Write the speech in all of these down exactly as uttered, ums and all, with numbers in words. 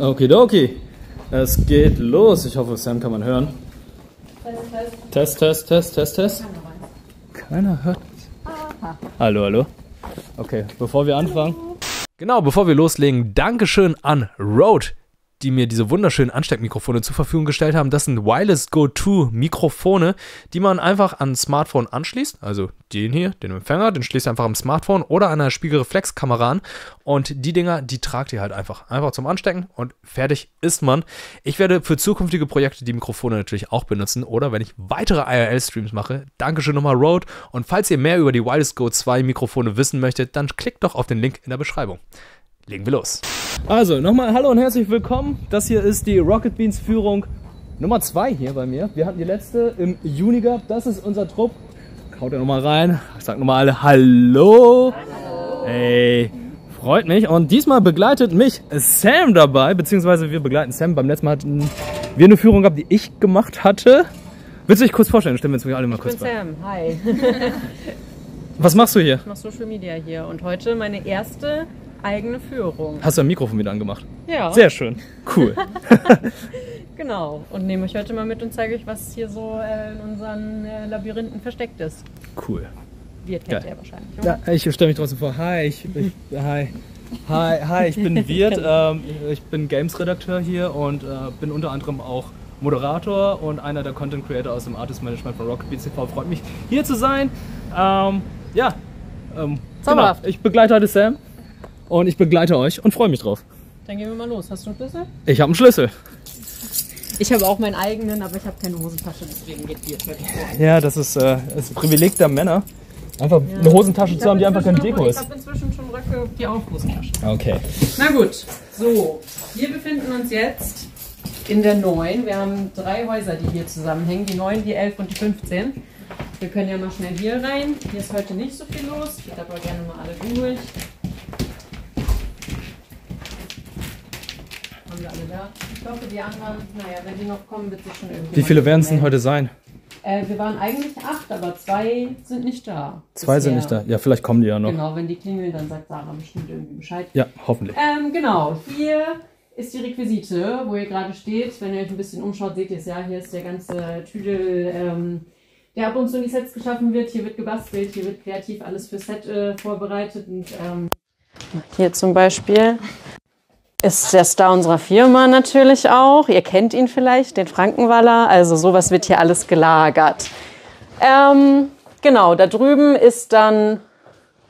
Okidoki, es geht los. Ich hoffe, Sam kann man hören. Test, Test, Test, Test, Test. Keiner hört. Hallo, hallo. Okay, bevor wir anfangen. Genau, bevor wir loslegen, Dankeschön an Rode, die mir diese wunderschönen Ansteckmikrofone zur Verfügung gestellt haben. Das sind Wireless Go zwei Mikrofone, die man einfach an ein Smartphone anschließt. Also den hier, den Empfänger, den schließt ihr einfach am Smartphone oder an einer Spiegelreflexkamera an. Und die Dinger, die tragt ihr halt einfach. Einfach zum Anstecken und fertig ist man. Ich werde für zukünftige Projekte die Mikrofone natürlich auch benutzen oder wenn ich weitere I R L-Streams mache. Dankeschön nochmal Rode. Und falls ihr mehr über die Wireless Go zwei Mikrofone wissen möchtet, dann klickt doch auf den Link in der Beschreibung. Legen wir los. Also nochmal hallo und herzlich willkommen. Das hier ist die Rocket Beans Führung Nummer zwei hier bei mir. Wir hatten die letzte im Juni gehabt. Das ist unser Trupp. Kaut ja nochmal rein. Ich sag nochmal alle hallo. Hallo. Hey, freut mich. Und diesmal begleitet mich Sam dabei. Beziehungsweise wir begleiten Sam. Beim letzten Mal hatten wir eine Führung gehabt, die ich gemacht hatte. Willst du dich kurz vorstellen? Stimmen wir uns alle mal ich kurz bin bei. Sam, hi. Was machst du hier? Ich mache Social Media hier. Und heute meine erste eigene Führung. Hast du ein Mikrofon wieder angemacht? Ja. Sehr schön. Cool. Genau. Und nehme euch heute mal mit und zeige euch, was hier so äh, in unseren äh, Labyrinthen versteckt ist. Cool. Wirt kennt ihr wahrscheinlich, oder? Ja, ich stelle mich trotzdem vor. Hi, ich, ich, hi. Hi, hi, ich bin Wirt. Ähm, ich bin Games-Redakteur hier und äh, bin unter anderem auch Moderator und einer der Content-Creator aus dem Artist-Management von Rocket Beans T V. Freut mich, hier zu sein. Ähm, ja. Ähm, Zauberhaft. Genau. Ich begleite heute Sam. Und ich begleite euch und freue mich drauf. Dann gehen wir mal los. Hast du einen Schlüssel? Ich habe einen Schlüssel. Ich habe auch meinen eigenen, aber ich habe keine Hosentasche, deswegen geht die jetzt wirklich vor. Ja, das ist äh, das Privileg der Männer. Einfach ja. Eine Hosentasche ich zu haben, die einfach kein Deko ist. Ich habe inzwischen schon Röcke, die auch Hosentaschen. Okay. Na gut, so. Wir befinden uns jetzt in der neun. Wir haben drei Häuser, die hier zusammenhängen. Die neun, die elf und die fünfzehn. Wir können ja mal schnell hier rein. Hier ist heute nicht so viel los. Geht aber gerne mal alle durch. Alle da. Ich glaube, die anderen, naja, wenn die noch kommen, wird sich schon irgendwie. Wie viele werden es denn heute sein? Äh, wir waren eigentlich acht, aber zwei sind nicht da. Zwei bisher. Sind nicht da. Ja, vielleicht kommen die ja noch. Genau, wenn die klingeln, dann sagt Sarah bestimmt irgendwie Bescheid. Ja, hoffentlich. Ähm, genau, hier ist die Requisite, wo ihr gerade steht. Wenn ihr euch ein bisschen umschaut, seht ihr es ja. Hier ist der ganze Tüdel, ähm, der ab und zu in die Sets geschaffen wird. Hier wird gebastelt, hier wird kreativ alles für Set äh, vorbereitet. Und, ähm hier zum Beispiel ist der Star unserer Firma natürlich auch. Ihr kennt ihn vielleicht, den Frankenwaller. Also sowas wird hier alles gelagert. Ähm, genau, da drüben ist dann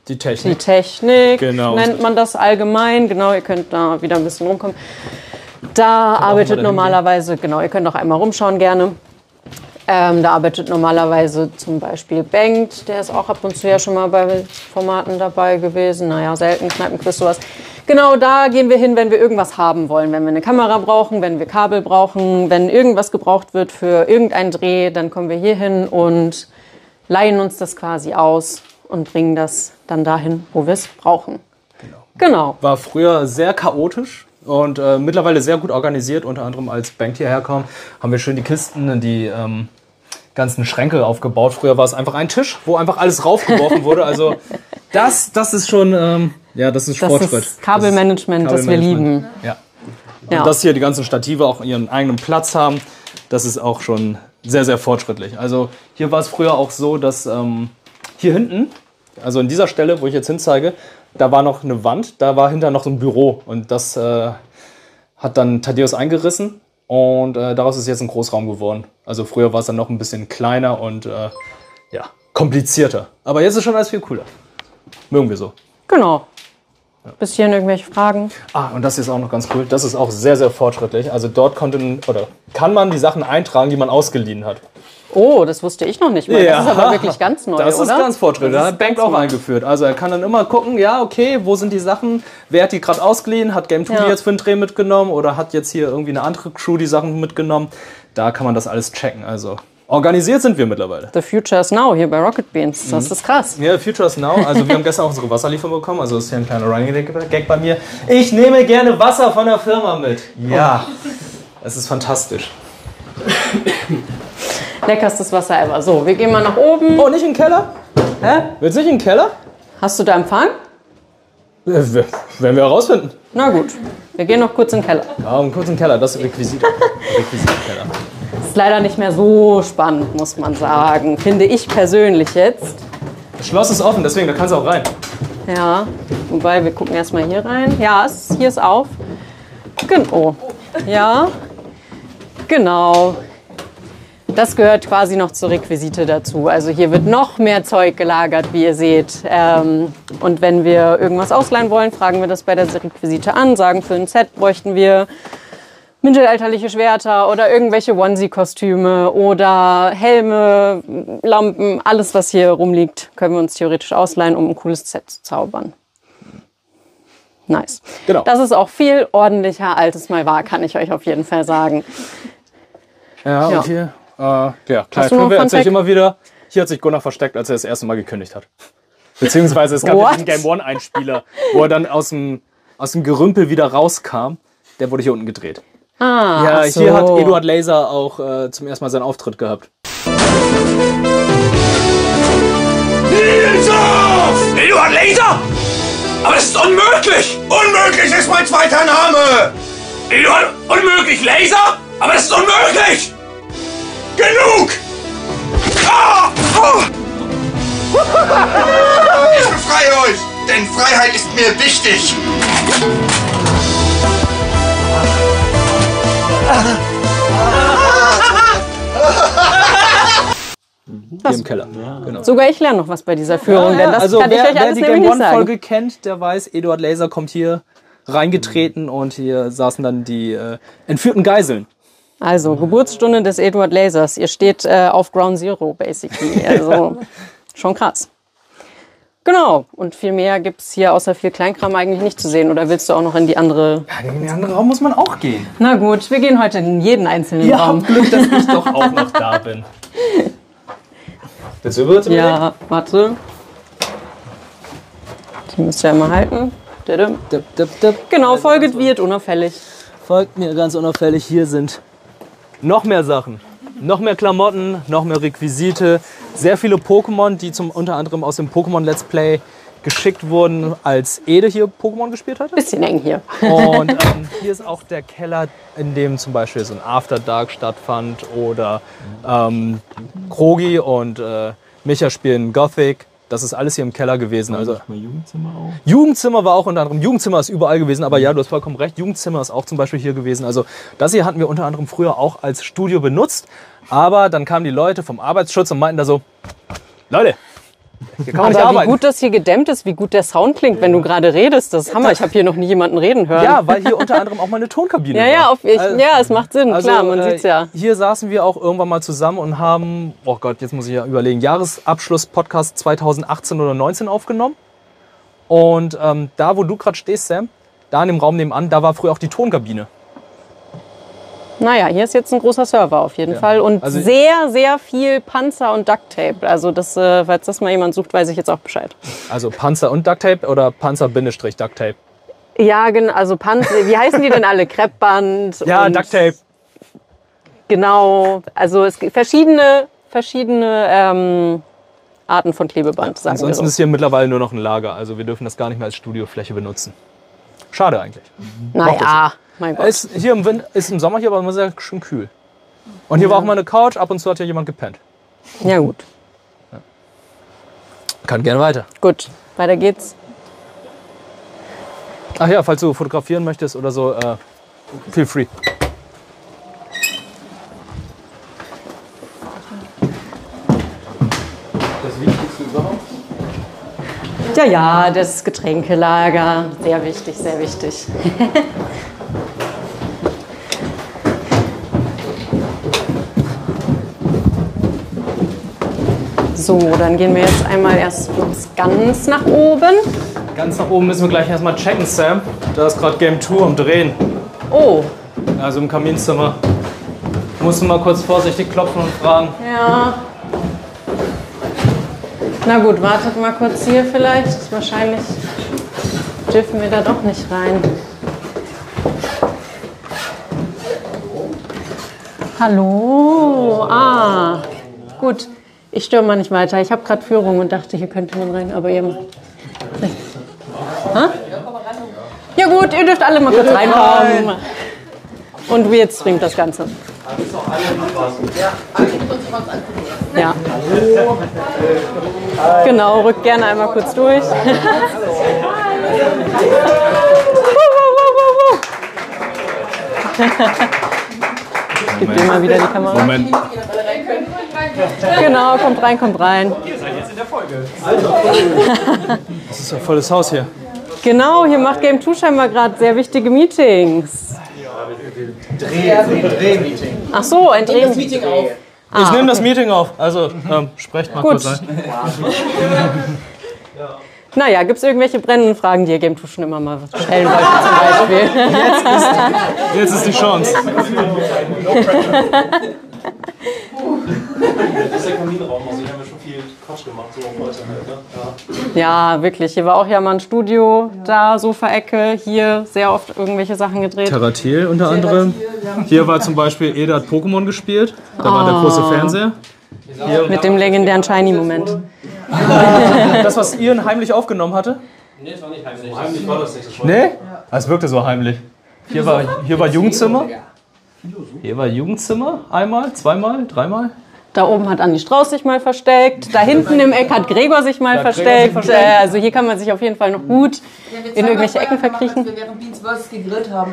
die Technik. Die Technik, genau. Nennt man das allgemein. Genau, ihr könnt da wieder ein bisschen rumkommen. Da arbeitet normalerweise, genau, ihr könnt auch einmal rumschauen gerne. Ähm, da arbeitet normalerweise zum Beispiel Bengt, der ist auch ab und zu ja schon mal bei Formaten dabei gewesen. Naja, selten, Kneipenquiz, sowas. Genau, da gehen wir hin, wenn wir irgendwas haben wollen. Wenn wir eine Kamera brauchen, wenn wir Kabel brauchen, wenn irgendwas gebraucht wird für irgendeinen Dreh, dann kommen wir hier hin und leihen uns das quasi aus und bringen das dann dahin, wo wir es brauchen. Genau. Genau. War früher sehr chaotisch. Und äh, mittlerweile sehr gut organisiert, unter anderem als Bank hierher kam, haben wir schön die Kisten, die ähm, ganzen Schränke aufgebaut. Früher war es einfach ein Tisch, wo einfach alles raufgeworfen wurde. Also das, das ist schon, ähm, ja, das ist Fortschritt. Kabelmanagement, das, Kabel das wir lieben. Ja. Ja. Und dass hier die ganzen Stative auch ihren eigenen Platz haben, das ist auch schon sehr, sehr fortschrittlich. Also hier war es früher auch so, dass ähm, hier hinten, also an dieser Stelle, wo ich jetzt hinzeige, da war noch eine Wand, da war hinter noch so ein Büro und das äh, hat dann Thaddeus eingerissen und äh, daraus ist jetzt ein Großraum geworden. Also früher war es dann noch ein bisschen kleiner und äh, ja, komplizierter. Aber jetzt ist schon alles viel cooler. Mögen wir so. Genau. Ja. Bis hierhin irgendwelche Fragen. Ah, und das ist auch noch ganz cool. Das ist auch sehr, sehr fortschrittlich. Also dort konnte, oder kann man die Sachen eintragen, die man ausgeliehen hat. Oh, das wusste ich noch nicht mal. Ja. Das ist aber wirklich ganz neu, das oder? Das ist ganz fortschrittlich. Da hat Bank auch eingeführt. Also er kann dann immer gucken, ja, okay, wo sind die Sachen? Wer hat die gerade ausgeliehen? Hat Game two ja. die jetzt für einen Dreh mitgenommen? Oder hat jetzt hier irgendwie eine andere Crew die Sachen mitgenommen? Da kann man das alles checken. Also organisiert sind wir mittlerweile. The future is now hier bei Rocket Beans. Das mhm. ist krass. Ja, the future is now. Also wir haben gestern auch unsere Wasserlieferung bekommen. Also ist hier ein kleiner Running Gag bei mir. Ich nehme gerne Wasser von der Firma mit. Ja, es ist fantastisch. Leckerstes Wasser ever. So, wir gehen mal nach oben. Oh, nicht in den Keller? Hä? Willst du nicht in den Keller? Hast du da Empfang? Werden wir herausfinden. Na gut, wir gehen noch kurz in den Keller. Ja, um kurz in den Keller, das ist Requisite. Requisitenkeller. Ist leider nicht mehr so spannend, muss man sagen. Finde ich persönlich jetzt. Das Schloss ist offen, deswegen, da kannst du auch rein. Ja, wobei, wir gucken erstmal hier rein. Ja, es, hier ist auf. Genau. Ja, genau. Das gehört quasi noch zur Requisite dazu. Also hier wird noch mehr Zeug gelagert, wie ihr seht. Ähm, und wenn wir irgendwas ausleihen wollen, fragen wir das bei der Requisite an, sagen, für ein Set bräuchten wir mittelalterliche Schwerter oder irgendwelche Onesie-Kostüme oder Helme, Lampen, alles, was hier rumliegt, können wir uns theoretisch ausleihen, um ein cooles Set zu zaubern. Nice. Genau. Das ist auch viel ordentlicher, als es mal war, kann ich euch auf jeden Fall sagen. Ja, ja. Und hier... Äh, ja, kleine Flügel erzähle ich immer wieder. Hier hat sich Gunnar versteckt, als er das erste Mal gekündigt hat. Beziehungsweise es gab diesen Game eins Einspieler, wo er dann aus dem, aus dem Gerümpel wieder rauskam. Der wurde hier unten gedreht. Ah, ja, so. Hier hat Eduard Laser auch äh, zum ersten Mal seinen Auftritt gehabt. Nils auf! Eduard Laser? Aber das ist unmöglich! Unmöglich ist mein zweiter Name! Eduard, unmöglich Laser? Aber das ist unmöglich! Genug! Ah! Oh! Ich befreie euch, denn Freiheit ist mir wichtig! Im Keller. Ja. Genau. Sogar ich lerne noch was bei dieser Führung, ja, ja. Denn das also kann wer, ich euch alles nämlich nicht sagen. Wer die Game eins Folge kennt, der weiß, Eduard Laser kommt hier reingetreten und hier saßen dann die äh, entführten Geiseln. Also, Geburtsstunde des Eduard Lasers. Ihr steht äh, auf Ground Zero, basically. Also, schon krass. Genau. Und viel mehr gibt es hier außer viel Kleinkram eigentlich nicht zu sehen. Oder willst du auch noch in die andere... Ja, in den anderen Raum muss man auch gehen. Na gut, wir gehen heute in jeden einzelnen ja, Raum. Ja, Glück, dass ich doch auch noch da bin. Willst du über Ja, warte. Die müsst ihr ja immer halten. Genau, folgt wird unauffällig. Folgt mir ganz unauffällig, hier sind noch mehr Sachen, noch mehr Klamotten, noch mehr Requisite, sehr viele Pokémon, die zum unter anderem aus dem Pokémon Let's Play geschickt wurden, als Ede hier Pokémon gespielt hatte. Bisschen eng hier. Und ähm, hier ist auch der Keller, in dem zum Beispiel so ein After Dark stattfand oder ähm, Krogi und äh, Micha spielen Gothic. Das ist alles hier im Keller gewesen. War also Jugendzimmer auch? Jugendzimmer war auch unter anderem. Jugendzimmer ist überall gewesen, aber ja, du hast vollkommen recht. Jugendzimmer ist auch zum Beispiel hier gewesen. Also das hier hatten wir unter anderem früher auch als Studio benutzt. Aber dann kamen die Leute vom Arbeitsschutz und meinten da so, Leute, hier kann man nicht arbeiten. Wie gut das hier gedämmt ist, wie gut der Sound klingt, ja. Wenn du gerade redest. Das ist Hammer. Ich habe hier noch nie jemanden reden hören. Ja, weil hier unter anderem auch mal eine Tonkabine ja, war. Ja, auf, ich, also, ja, es macht Sinn, also, klar, man äh, sieht's ja. Hier saßen wir auch irgendwann mal zusammen und haben, oh Gott, jetzt muss ich ja überlegen, Jahresabschluss-Podcast zweitausendachtzehn oder neunzehn aufgenommen. Und ähm, da, wo du gerade stehst, Sam, da in dem Raum nebenan, da war früher auch die Tonkabine. Naja, hier ist jetzt ein großer Server auf jeden ja. Fall und also sehr, sehr viel Panzer und Duct Tape. Also das, äh, falls das mal jemand sucht, weiß ich jetzt auch Bescheid. Also Panzer und Duct Tape oder Panzer-Duct Tape? Ja, genau. Also Panzer, wie heißen die denn alle? Kreppband? Ja, Duct Tape. Genau. Also es gibt verschiedene, verschiedene ähm, Arten von Klebeband, sagen wir so. Ansonsten ist hier mittlerweile nur noch ein Lager. Also wir dürfen das gar nicht mehr als Studiofläche benutzen. Schade eigentlich. Naja. Mein Gott. Ist, hier im Wind, ist im Sommer hier aber immer sehr schön kühl. Und hier ja. war auch mal eine Couch, ab und zu hat hier jemand gepennt. Ja gut. Ja. Kann gerne weiter. Gut, weiter geht's. Ach ja, falls du fotografieren möchtest oder so, äh, feel free. Das Wichtigste überhaupt? Ja, ja, das Getränkelager. Sehr wichtig, sehr wichtig. So, dann gehen wir jetzt einmal erst ganz nach oben. Ganz nach oben müssen wir gleich erstmal checken, Sam. Da ist gerade Game zwei am Drehen. Oh. Also im Kaminzimmer. Musst du mal kurz vorsichtig klopfen und fragen. Ja. Na gut, wartet mal kurz hier vielleicht. Wahrscheinlich dürfen wir da doch nicht rein. Hallo. Ah, gut. Ich störe mal nicht weiter. Ich habe gerade Führung und dachte, hier könnte man rein, aber eben. Ha? Ja gut, ihr dürft alle mal kurz reinkommen. Rein. Und wir jetzt streamen das Ganze. Ja. Genau, rückt gerne einmal kurz durch. Ich gebe dir mal wieder die Kamera. Moment. Genau, kommt rein, kommt rein. Ihr seid jetzt in der Folge. Das ist ein volles Haus hier. Genau, hier macht Game zwei scheinbar gerade sehr wichtige Meetings. Dreh, Dreh-Meeting. Ach so, ein Dreh-Meeting auf. Ah, ich nehme okay. das Meeting auf. Also, ähm, sprecht mal Gut. kurz ein. Naja, gibt es irgendwelche brennenden Fragen, die ihr Game zwei schon immer mal stellen wollt, zum Beispiel? Jetzt ist, jetzt ist die Chance. Das ist der Kaminraum, also hier haben wir schon viel Quatsch gemacht, so heute halt, ne? Ja. Ja, wirklich. Hier war auch ja mal ein Studio, da Sofaecke, hier sehr oft irgendwelche Sachen gedreht. Terratil unter anderem. Hier war zum Beispiel Eda hat Pokémon gespielt, da oh. war der große Fernseher. Hier mit dem legendären Shiny-Moment. Das, was Ian heimlich aufgenommen hatte? Nee, das war nicht heimlich. So heimlich war das nicht so schön. Nee? Es wirkte so heimlich. Hier war, hier war Jugendzimmer. Hier war Jugendzimmer. Einmal, zweimal, dreimal. Da oben hat Andi Strauß sich mal versteckt. Da hinten im Eck hat Gregor sich mal versteckt. versteckt. Also hier kann man sich auf jeden Fall noch gut ja, in irgendwelche Ecken verkriechen. Gemacht, wir während Beansburgs gegrillt haben.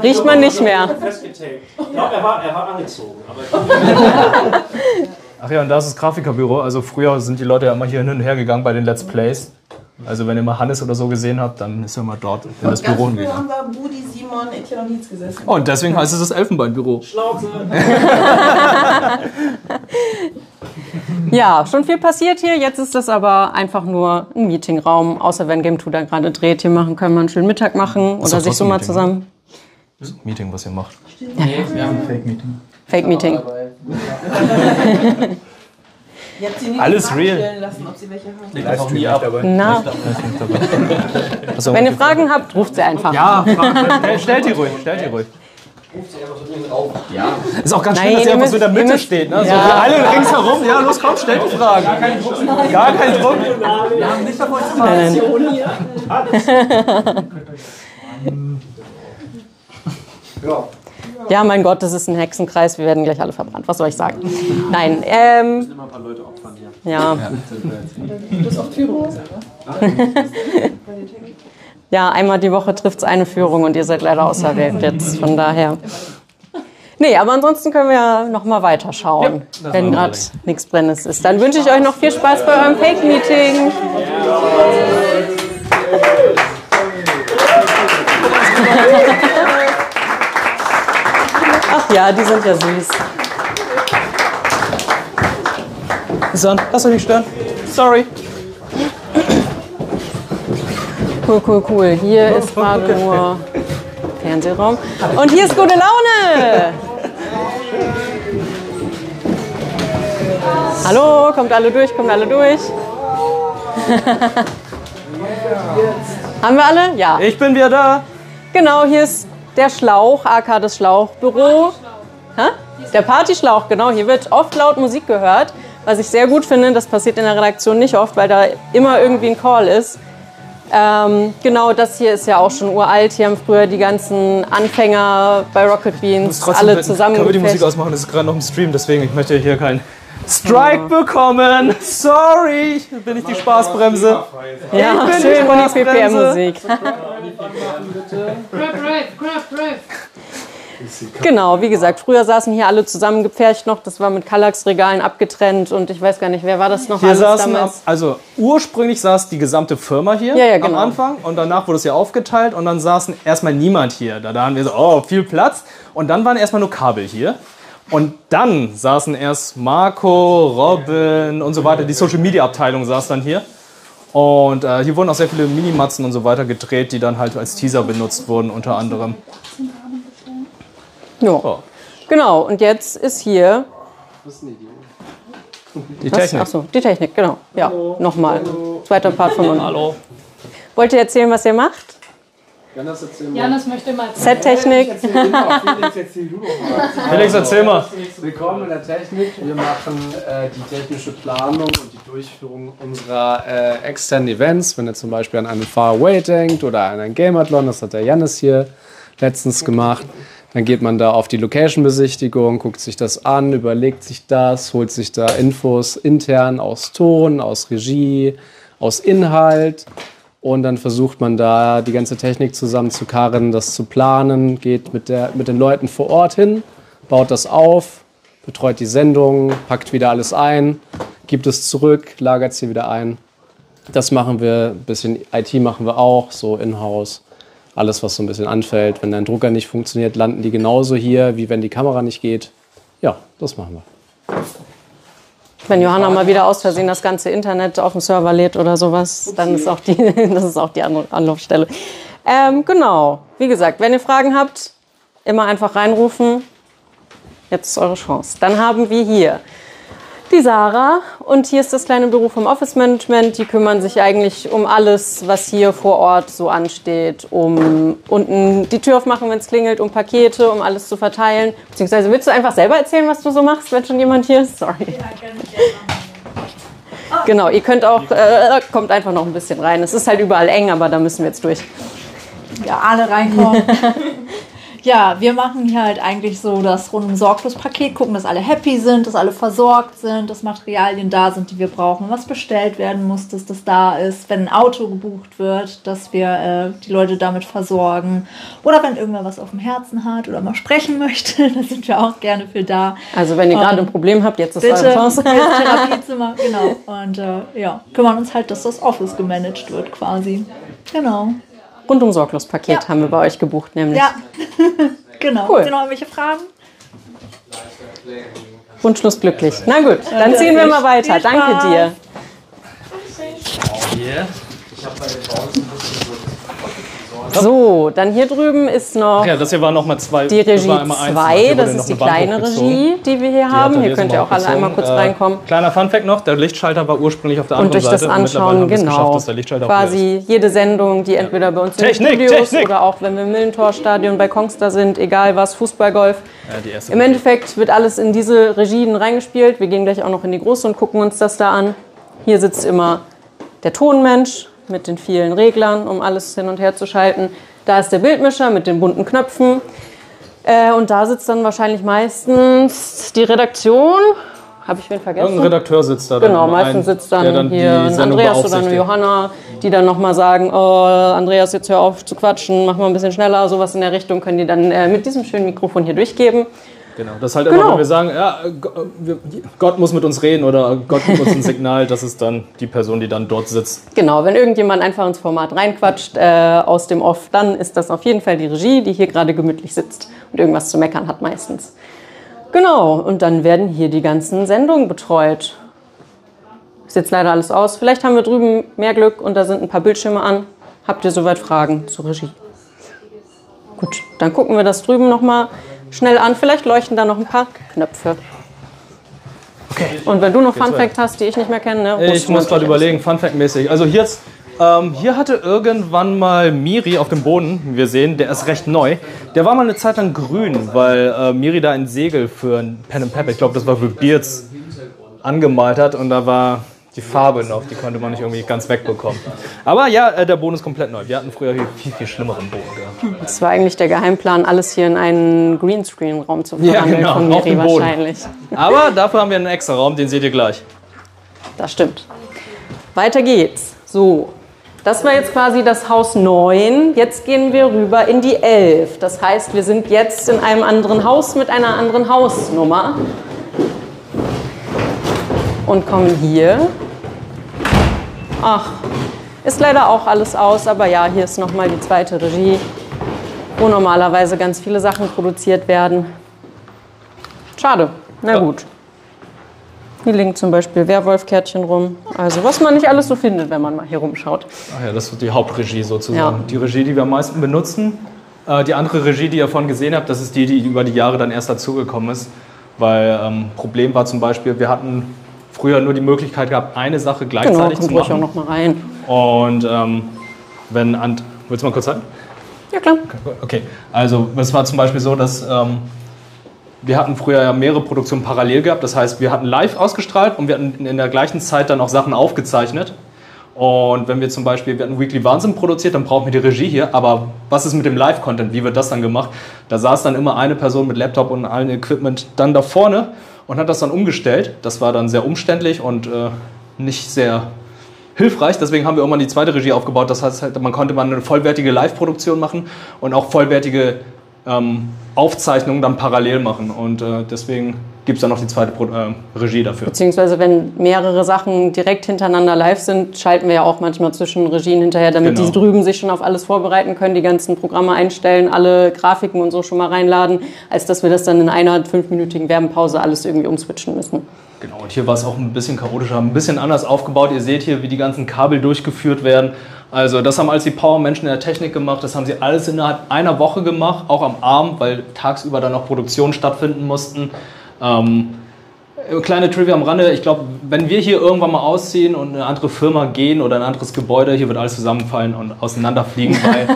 Riecht man nicht mehr. Ich glaube, er war, er war angezogen. Aber ach ja, und da ist das Grafikerbüro. Also früher sind die Leute ja immer hier hin und her gegangen bei den Let's Plays. Also wenn ihr mal Hannes oder so gesehen habt, dann ist er mal dort in das Büro gegangen. Ganz früher haben da Rudi, Simon, Etienne und Nietz gesessen. Und deswegen heißt es das Elfenbeinbüro. Schlauze. Ja, schon viel passiert hier. Jetzt ist das aber einfach nur ein Meetingraum. Außer wenn Game zwei da gerade dreht, hier machen können wir einen schönen Mittag machen oder sich so mal zusammen. Das ist ein Meeting, was ihr macht. Ja, wir haben ein Fake-Meeting. Fake-Meeting. Ihr habt sie nie alles real. Stellen lassen, ob sie welche haben. Ich auch nie ab. Na. Wenn ihr Fragen habt, ruft sie einfach. Ja, Fragen. Stellt die ruhig, stellt die ruhig. Ruft sie einfach so dringend auf. Ja. Ist auch ganz schön, dass ihr einfach so in der Mitte steht. Ne? Ja. So, alle ringsherum. Ja, los, komm, stellt die Fragen. Gar keinen Druck. Gar keinen Druck. Wir haben nicht davon Informationen hier. Ja. Ja, mein Gott, das ist ein Hexenkreis, wir werden gleich alle verbrannt. Was soll ich sagen? Nein, ähm... Es sind immer ein paar Leute opfern hier. Ja. Du hast auch Führung gesagt, oder? Ja, einmal die Woche trifft es eine Führung und ihr seid leider auserwählt jetzt, von daher. Nee, aber ansonsten können wir ja nochmal weiterschauen, ja, wenn gerade nichts Brennendes ist. Dann wünsche ich euch noch viel Spaß bei eurem Fake-Meeting. Ach ja, die sind ja süß. Susanne, lass euch nicht stören. Sorry. Cool, cool, cool. Hier ist gerade nur Fernsehraum. Und hier ist gute Laune. Hallo, kommt alle durch, kommt alle durch. Haben wir alle? Ja. Ich bin wieder da. Genau, hier ist der Schlauch, aka das Schlauchbüro. Der Partyschlauch, genau. Hier wird oft laut Musik gehört, was ich sehr gut finde. Das passiert in der Redaktion nicht oft, weil da immer irgendwie ein Call ist. Ähm, genau, das hier ist ja auch schon uralt. Hier haben früher die ganzen Anfänger bei Rocket Beans alle zusammen. Können wir die Musik ausmachen? Das ist gerade noch im Stream, deswegen ich möchte hier keinen Strike bekommen. Sorry, bin ich die Spaßbremse. Ja, ich bin schön die P P M-Musik. Genau, wie gesagt, früher saßen hier alle zusammen gepfercht noch. Das war mit Kallax-Regalen abgetrennt und ich weiß gar nicht, wer war das noch hier alles saßen damals? Ab, also ursprünglich saß die gesamte Firma hier ja, ja, genau. am Anfang und danach wurde es ja aufgeteilt und dann saßen erstmal niemand hier. Da, da haben wir so, oh, viel Platz und dann waren erstmal nur Kabel hier. Und dann saßen erst Marco, Robin und so weiter, die Social-Media-Abteilung saß dann hier. Und äh, hier wurden auch sehr viele Minimatzen und so weiter gedreht, die dann halt als Teaser benutzt wurden, unter anderem. Ja, so. Genau. Und jetzt ist hier die Technik. Achso, die Technik, genau. Ja, nochmal. Zweiter Part von uns. Hallo. Wollt ihr erzählen, was ihr macht? Janis, erzähl mal. Janis möchte mal Set-Technik. Hey, genau. Felix, erzähl du doch mal. Felix, erzähl mal. Willkommen in der Technik. Wir machen äh, die technische Planung und die Durchführung unserer äh, externen Events. Wenn ihr zum Beispiel an einen Faraway denkt oder an einen Gameathlon, das hat der Janis hier letztens gemacht. Dann geht man da auf die Location-Besichtigung, guckt sich das an, überlegt sich das, holt sich da Infos intern aus Ton, aus Regie, aus Inhalt. Und dann versucht man da die ganze Technik zusammen zu karren, das zu planen, geht mit, der, mit den Leuten vor Ort hin, baut das auf, betreut die Sendung, packt wieder alles ein, gibt es zurück, lagert es hier wieder ein. Das machen wir, ein bisschen I T machen wir auch, so in-house, alles was so ein bisschen anfällt. Wenn dein Drucker nicht funktioniert, landen die genauso hier, wie wenn die Kamera nicht geht. Ja, das machen wir. Wenn Johanna mal wieder aus Versehen das ganze Internet auf dem Server lädt oder sowas, dann ist auch die, das ist auch die Anlaufstelle. Ähm, genau, wie gesagt, wenn ihr Fragen habt, immer einfach reinrufen. Jetzt ist eure Chance. Dann haben wir hier die Sarah und hier ist das kleine Büro vom Office Management. Die kümmern sich eigentlich um alles, was hier vor Ort so ansteht. Um unten die Tür aufmachen, wenn es klingelt, um Pakete, um alles zu verteilen. Beziehungsweise willst du einfach selber erzählen, was du so machst, wenn schon jemand hier ist? Sorry. Ja, oh. Genau, ihr könnt auch, äh, kommt einfach noch ein bisschen rein. Es ist halt überall eng, aber da müssen wir jetzt durch. Ja, alle reinkommen. Ja, wir machen hier halt eigentlich so das Rundum-Sorglos-Paket, gucken, dass alle happy sind, dass alle versorgt sind, dass Materialien da sind, die wir brauchen, was bestellt werden muss, dass das da ist, wenn ein Auto gebucht wird, dass wir äh, die Leute damit versorgen oder wenn irgendwer was auf dem Herzen hat oder mal sprechen möchte, dann sind wir auch gerne für da. Also wenn ihr gerade ein Problem habt, jetzt ist eure Chance. Bitte, Therapiezimmer, genau. Und äh, ja, kümmern uns halt, dass das Office gemanagt wird quasi, genau. Rundum-Sorglos-Paket ja. Haben wir bei euch gebucht, nämlich. Ja, genau. Cool. Habt ihr noch irgendwelche Fragen? Wunschlos glücklich. Na gut, dann ziehen wir mal weiter. Danke dir. So, dann hier drüben ist noch, ja, das hier war noch mal zwei, die Regie zwei, das ist die kleine Regie, die wir hier haben. Hier könnt ihr auch alle einmal kurz reinkommen. Kleiner Funfact noch, der Lichtschalter war ursprünglich auf der anderen Seite. Und durch das Anschauen, genau, quasi jede Sendung, die entweder bei uns in den Studios oder auch wenn wir im Millentor-Stadion bei Kongster sind, egal was, Fußball, Golf. Im Endeffekt wird alles in diese Regien reingespielt. Wir gehen gleich auch noch in die große und gucken uns das da an. Hier sitzt immer der Tonmensch mit den vielen Reglern, um alles hin und her zu schalten. Da ist der Bildmischer mit den bunten Knöpfen. Äh, und da sitzt dann wahrscheinlich meistens die Redaktion. Habe ich wen vergessen? Irgendein Redakteur sitzt da. Genau, meistens sitzt dann, dann hier ein Andreas oder eine Johanna, die dann nochmal sagen, oh, Andreas, jetzt hör auf zu quatschen, mach mal ein bisschen schneller, sowas in der Richtung können die dann äh, mit diesem schönen Mikrofon hier durchgeben. Genau, das ist halt genau. Immer, wenn wir sagen, ja, Gott muss mit uns reden oder Gott gibt uns ein Signal, das ist dann die Person, die dann dort sitzt. Genau, wenn irgendjemand einfach ins Format reinquatscht äh, aus dem Off, dann ist das auf jeden Fall die Regie, die hier gerade gemütlich sitzt und irgendwas zu meckern hat meistens. Genau, und dann werden hier die ganzen Sendungen betreut. Ist jetzt leider alles aus. Vielleicht haben wir drüben mehr Glück und da sind ein paar Bildschirme an. Habt ihr soweit Fragen zur Regie? Gut, dann gucken wir das drüben nochmal schnell an, vielleicht leuchten da noch ein paar Knöpfe. Okay. Und wenn du noch Funfact hast, die ich nicht mehr kenne, ne? Ich muss gerade überlegen, Funfact-mäßig. Also hier, ist, ähm, hier hatte irgendwann mal Miri auf dem Boden, wie wir sehen, der ist recht neu. Der war mal eine Zeit lang grün, weil äh, Miri da ein Segel für ein Pen and Paper, ich glaube das war für Beards, angemalt hat und da war die Farbe noch, die konnte man nicht irgendwie ganz wegbekommen. Aber ja, der Boden ist komplett neu. Wir hatten früher hier viel, viel schlimmeren Boden gehabt. Das war eigentlich der Geheimplan, alles hier in einen Greenscreen-Raum zu verwandeln. Ja, genau, auf den Boden. Wahrscheinlich. Aber dafür haben wir einen extra Raum, den seht ihr gleich. Das stimmt. Weiter geht's. So, das war jetzt quasi das Haus neun. Jetzt gehen wir rüber in die elf. Das heißt, wir sind jetzt in einem anderen Haus mit einer anderen Hausnummer. Und kommen hier. Ach, ist leider auch alles aus, aber ja, hier ist nochmal die zweite Regie, wo normalerweise ganz viele Sachen produziert werden. Schade, na gut. Hier liegen zum Beispiel Werwolfkärtchen rum, also was man nicht alles so findet, wenn man mal hier rumschaut. Ach ja, das ist die Hauptregie sozusagen, ja. Die Regie, die wir am meisten benutzen. Die andere Regie, die ihr vorhin gesehen habt, das ist die, die über die Jahre dann erst dazugekommen ist, weil ähm, Problem war zum Beispiel, wir hatten früher nur die Möglichkeit gehabt, eine Sache gleichzeitig genau, zu machen. Genau, guck ich auch noch mal rein. Und ähm, wenn, Ant willst du mal kurz halten? Ja, klar. Okay, also es war zum Beispiel so, dass ähm, wir hatten früher ja mehrere Produktionen parallel gehabt. Das heißt, wir hatten live ausgestrahlt und wir hatten in der gleichen Zeit dann auch Sachen aufgezeichnet. Und wenn wir zum Beispiel, wir hatten Weekly Wahnsinn produziert, dann brauchen wir die Regie hier. Aber was ist mit dem Live-Content? Wie wird das dann gemacht? Da saß dann immer eine Person mit Laptop und allen Equipment dann da vorne und hat das dann umgestellt. Das war dann sehr umständlich und äh, nicht sehr hilfreich. Deswegen haben wir irgendwann die zweite Regie aufgebaut. Das heißt, halt, man konnte mal eine vollwertige Live-Produktion machen und auch vollwertige ähm, Aufzeichnungen dann parallel machen. Und äh, deswegen gibt es dann noch die zweite Pro äh, Regie dafür. Beziehungsweise wenn mehrere Sachen direkt hintereinander live sind, schalten wir ja auch manchmal zwischen Regien hinterher, damit genau. die drüben sich schon auf alles vorbereiten können, die ganzen Programme einstellen, alle Grafiken und so schon mal reinladen, als dass wir das dann in einer fünfminütigen Werbepause alles irgendwie umswitchen müssen. Genau, und hier war es auch ein bisschen chaotischer, ein bisschen anders aufgebaut. Ihr seht hier, wie die ganzen Kabel durchgeführt werden. Also das haben alles die Power-Menschen in der Technik gemacht, das haben sie alles innerhalb einer Woche gemacht, auch am Abend, weil tagsüber dann noch Produktionen stattfinden mussten. Ähm, kleine Trivia am Rande, ich glaube, wenn wir hier irgendwann mal ausziehen und in eine andere Firma gehen oder in ein anderes Gebäude, hier wird alles zusammenfallen und auseinanderfliegen, weil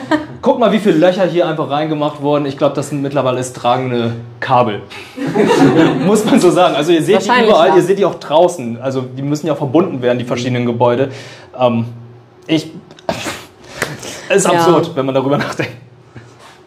guck mal, wie viele Löcher hier einfach reingemacht wurden. Ich glaube, das sind mittlerweile ist tragende Kabel. Muss man so sagen. Also ihr seht die überall, ja. ihr seht die auch draußen. Also die müssen ja verbunden werden, die verschiedenen Gebäude. Ähm, ich, ist ja. absurd, wenn man darüber nachdenkt.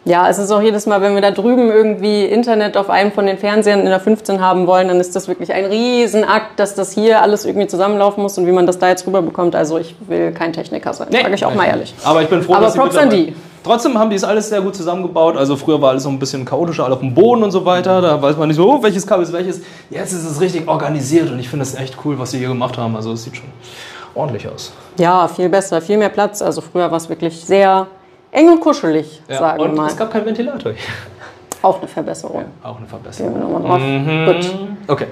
Ja, es ist auch jedes Mal, wenn wir da drüben irgendwie Internet auf einem von den Fernsehern in der fünfzehn haben wollen, dann ist das wirklich ein Riesenakt, dass das hier alles irgendwie zusammenlaufen muss und wie man das da jetzt rüberbekommt. Also ich will kein Techniker sein, nee, sage ich auch mal ehrlich. Aber ich bin froh, aber dass Props an die. Trotzdem haben die es alles sehr gut zusammengebaut. Also früher war alles so ein bisschen chaotischer, alle auf dem Boden und so weiter. Da weiß man nicht so, oh, welches Kabel ist welches. Jetzt ist es richtig organisiert und ich finde es echt cool, was sie hier gemacht haben. Also es sieht schon ordentlich aus. Ja, viel besser, viel mehr Platz. Also früher war es wirklich sehr eng und kuschelig, ja, sagen wir mal. Und es gab keinen Ventilator hier. Auch eine Verbesserung. Ja, auch eine Verbesserung. Gehen wir nochmal drauf. Mhm. Gut. Okay.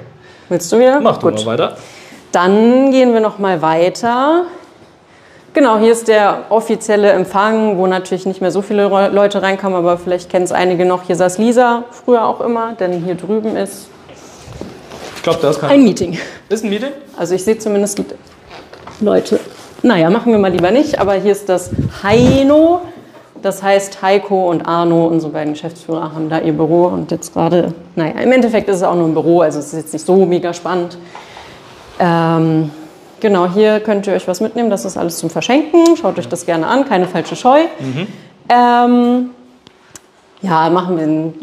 Willst du wieder? Mach du Gut. mal weiter. Dann gehen wir nochmal weiter. Genau, hier ist der offizielle Empfang, wo natürlich nicht mehr so viele Leute reinkamen, aber vielleicht kennen es einige noch. Hier saß Lisa früher auch immer, denn hier drüben ist ich glaub, da ist kein ein Meeting. Ist ein Meeting? Also ich sehe zumindest Leute. Naja, machen wir mal lieber nicht, aber hier ist das Heino. Das heißt, Heiko und Arno, unsere beiden Geschäftsführer, haben da ihr Büro und jetzt gerade, naja, im Endeffekt ist es auch nur ein Büro, also es ist jetzt nicht so mega spannend. Ähm, genau, hier könnt ihr euch was mitnehmen, das ist alles zum Verschenken, schaut euch das gerne an, keine falsche Scheu. Mhm. Ähm, ja, machen wir einen...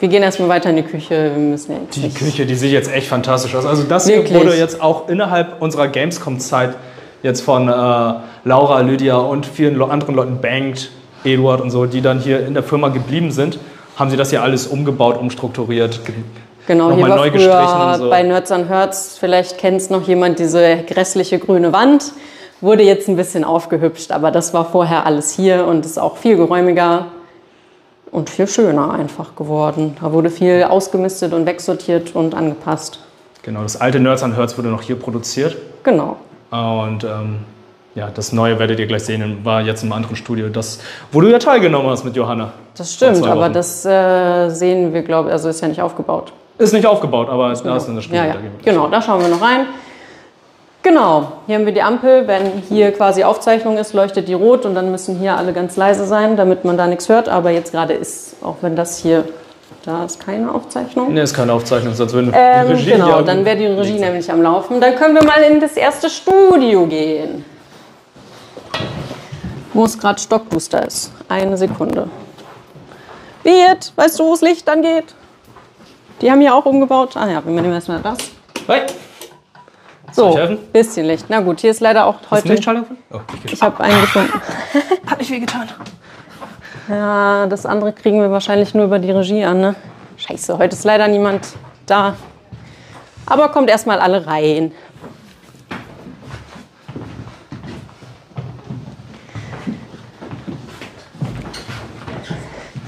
Wir gehen erstmal weiter in die Küche. Wir müssen ja jetzt die Küche, die sieht jetzt echt fantastisch aus. Also das hier wurde jetzt auch innerhalb unserer Gamescom-Zeit jetzt von äh, Laura, Lydia und vielen anderen Leuten bangt. Eduard und so, die dann hier in der Firma geblieben sind, haben sie das hier alles umgebaut, umstrukturiert, genau, hier war neu gestrichen. So. Bei Nerds on Hertz, vielleicht kennt es noch jemand, diese grässliche grüne Wand, wurde jetzt ein bisschen aufgehübscht, aber das war vorher alles hier und ist auch viel geräumiger und viel schöner einfach geworden. Da wurde viel ausgemistet und wegsortiert und angepasst. Genau, das alte Nerds on Hertz wurde noch hier produziert. Genau. Und ähm ja, das Neue werdet ihr gleich sehen, war jetzt im anderen Studio, das, wo du ja teilgenommen hast mit Johanna. Das stimmt, aber das äh, sehen wir, glaube ich, also ist ja nicht aufgebaut. Ist nicht aufgebaut, aber ist, genau. da ist dann das Studio. Ja, ja. Da genau, da schauen wir noch rein. Genau, hier haben wir die Ampel, wenn hier quasi Aufzeichnung ist, leuchtet die rot und dann müssen hier alle ganz leise sein, damit man da nichts hört, aber jetzt gerade ist, auch wenn das hier... Da ist keine Aufzeichnung. Ne, ist keine Aufzeichnung, sonst würde die ähm, Regie... Genau, ja, dann wäre die Regie nämlich am Laufen. Dann können wir mal in das erste Studio gehen. Wo es gerade Stockbooster ist. Eine Sekunde. Beat, weißt du, wo das Licht dann geht? Die haben hier auch umgebaut. Ah ja, wir nehmen erstmal das. Hey. So, ein bisschen Licht. Na gut, hier ist leider auch heute... Hast du oh, ich ich habe einen gefunden. Hat nicht viel getan. Ja, das andere kriegen wir wahrscheinlich nur über die Regie an, ne? Scheiße, heute ist leider niemand da. Aber kommt erstmal alle rein.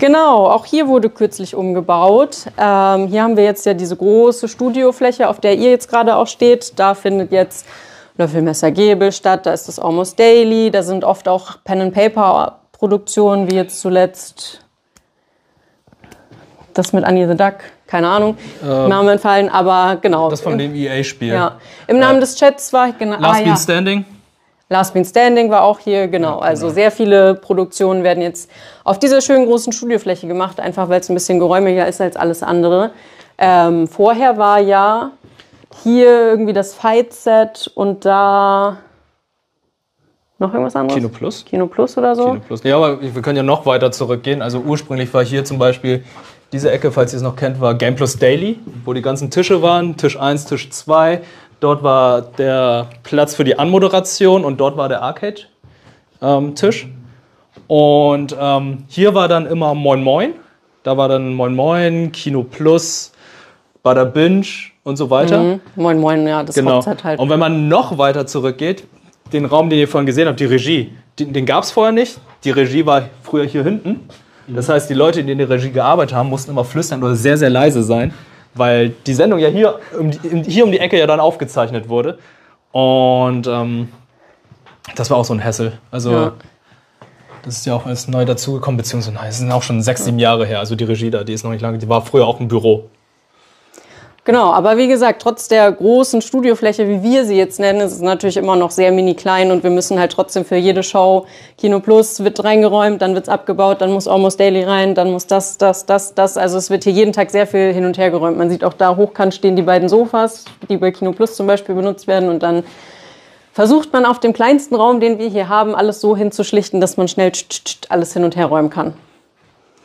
Genau, auch hier wurde kürzlich umgebaut. Ähm, hier haben wir jetzt ja diese große Studiofläche, auf der ihr jetzt gerade auch steht. Da findet jetzt Löffelmesser Gäbel statt, da ist das Almost Daily, da sind oft auch Pen and Paper Produktionen, wie jetzt zuletzt das mit Annie the Duck, keine Ahnung, ähm, Namen entfallen, aber genau. Das von dem E A-Spiel. Ja. Im Namen äh, des Chats war ich genau... Last ah, Been ja. Standing. Last Been Standing war auch hier, genau. Also sehr viele Produktionen werden jetzt auf dieser schönen großen Studiofläche gemacht, einfach weil es ein bisschen geräumiger ist als alles andere. Ähm, vorher war ja hier irgendwie das Fight-Set und da noch irgendwas anderes? Kino Plus. Kino Plus oder so? Kino Plus. Ja, aber wir können ja noch weiter zurückgehen. Also ursprünglich war hier zum Beispiel, diese Ecke, falls ihr es noch kennt, war Game Plus Daily, wo die ganzen Tische waren, Tisch eins, Tisch zwei. Dort war der Platz für die Anmoderation und dort war der Arcade-Tisch. Und ähm, hier war dann immer Moin Moin. Da war dann Moin Moin, Kino Plus, Bada Binge und so weiter. Mhm. Moin Moin, ja, das genau. Hochzeit halt. Und wenn man noch weiter zurückgeht, den Raum, den ihr vorhin gesehen habt, die Regie, den, den gab es vorher nicht. Die Regie war früher hier hinten. Das heißt, die Leute, die in der Regie gearbeitet haben, mussten immer flüstern oder sehr, sehr leise sein, weil die Sendung ja hier um die, hier um die Ecke ja dann aufgezeichnet wurde. Und ähm, das war auch so ein Hassel. Also ja. Das ist ja auch alles neu dazugekommen, beziehungsweise nein, es sind auch schon sechs, sieben Jahre her. Also die Regie da, die ist noch nicht lange, die war früher auch im Büro. Genau, aber wie gesagt, trotz der großen Studiofläche, wie wir sie jetzt nennen, ist es natürlich immer noch sehr mini klein und wir müssen halt trotzdem für jede Show, Kino Plus wird reingeräumt, dann wird's abgebaut, dann muss Almost Daily rein, dann muss das, das, das, das, also es wird hier jeden Tag sehr viel hin und her geräumt. Man sieht auch da hochkant stehen die beiden Sofas, die bei Kino Plus zum Beispiel benutzt werden und dann versucht man auf dem kleinsten Raum, den wir hier haben, alles so hinzuschlichten, dass man schnell alles hin und her räumen kann.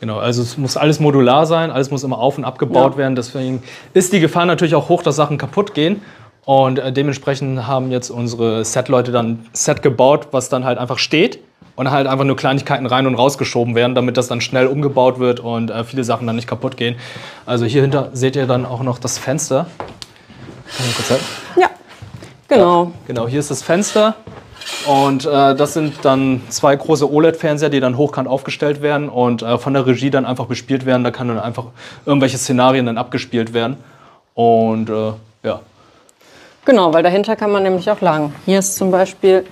Genau, also es muss alles modular sein, alles muss immer auf- und abgebaut ja. werden. Deswegen ist die Gefahr natürlich auch hoch, dass Sachen kaputt gehen. Und äh, dementsprechend haben jetzt unsere Set-Leute dann ein Set gebaut, was dann halt einfach steht und halt einfach nur Kleinigkeiten rein und rausgeschoben werden, damit das dann schnell umgebaut wird und äh, viele Sachen dann nicht kaputt gehen. Also hier hinter seht ihr dann auch noch das Fenster. Ja, genau. Ja, genau, hier ist das Fenster. Und äh, das sind dann zwei große O L E D-Fernseher, die dann hochkant aufgestellt werden und äh, von der Regie dann einfach bespielt werden. Da kann dann einfach irgendwelche Szenarien dann abgespielt werden. Und äh, ja. Genau, weil dahinter kann man nämlich auch lagen. Hier ist zum Beispiel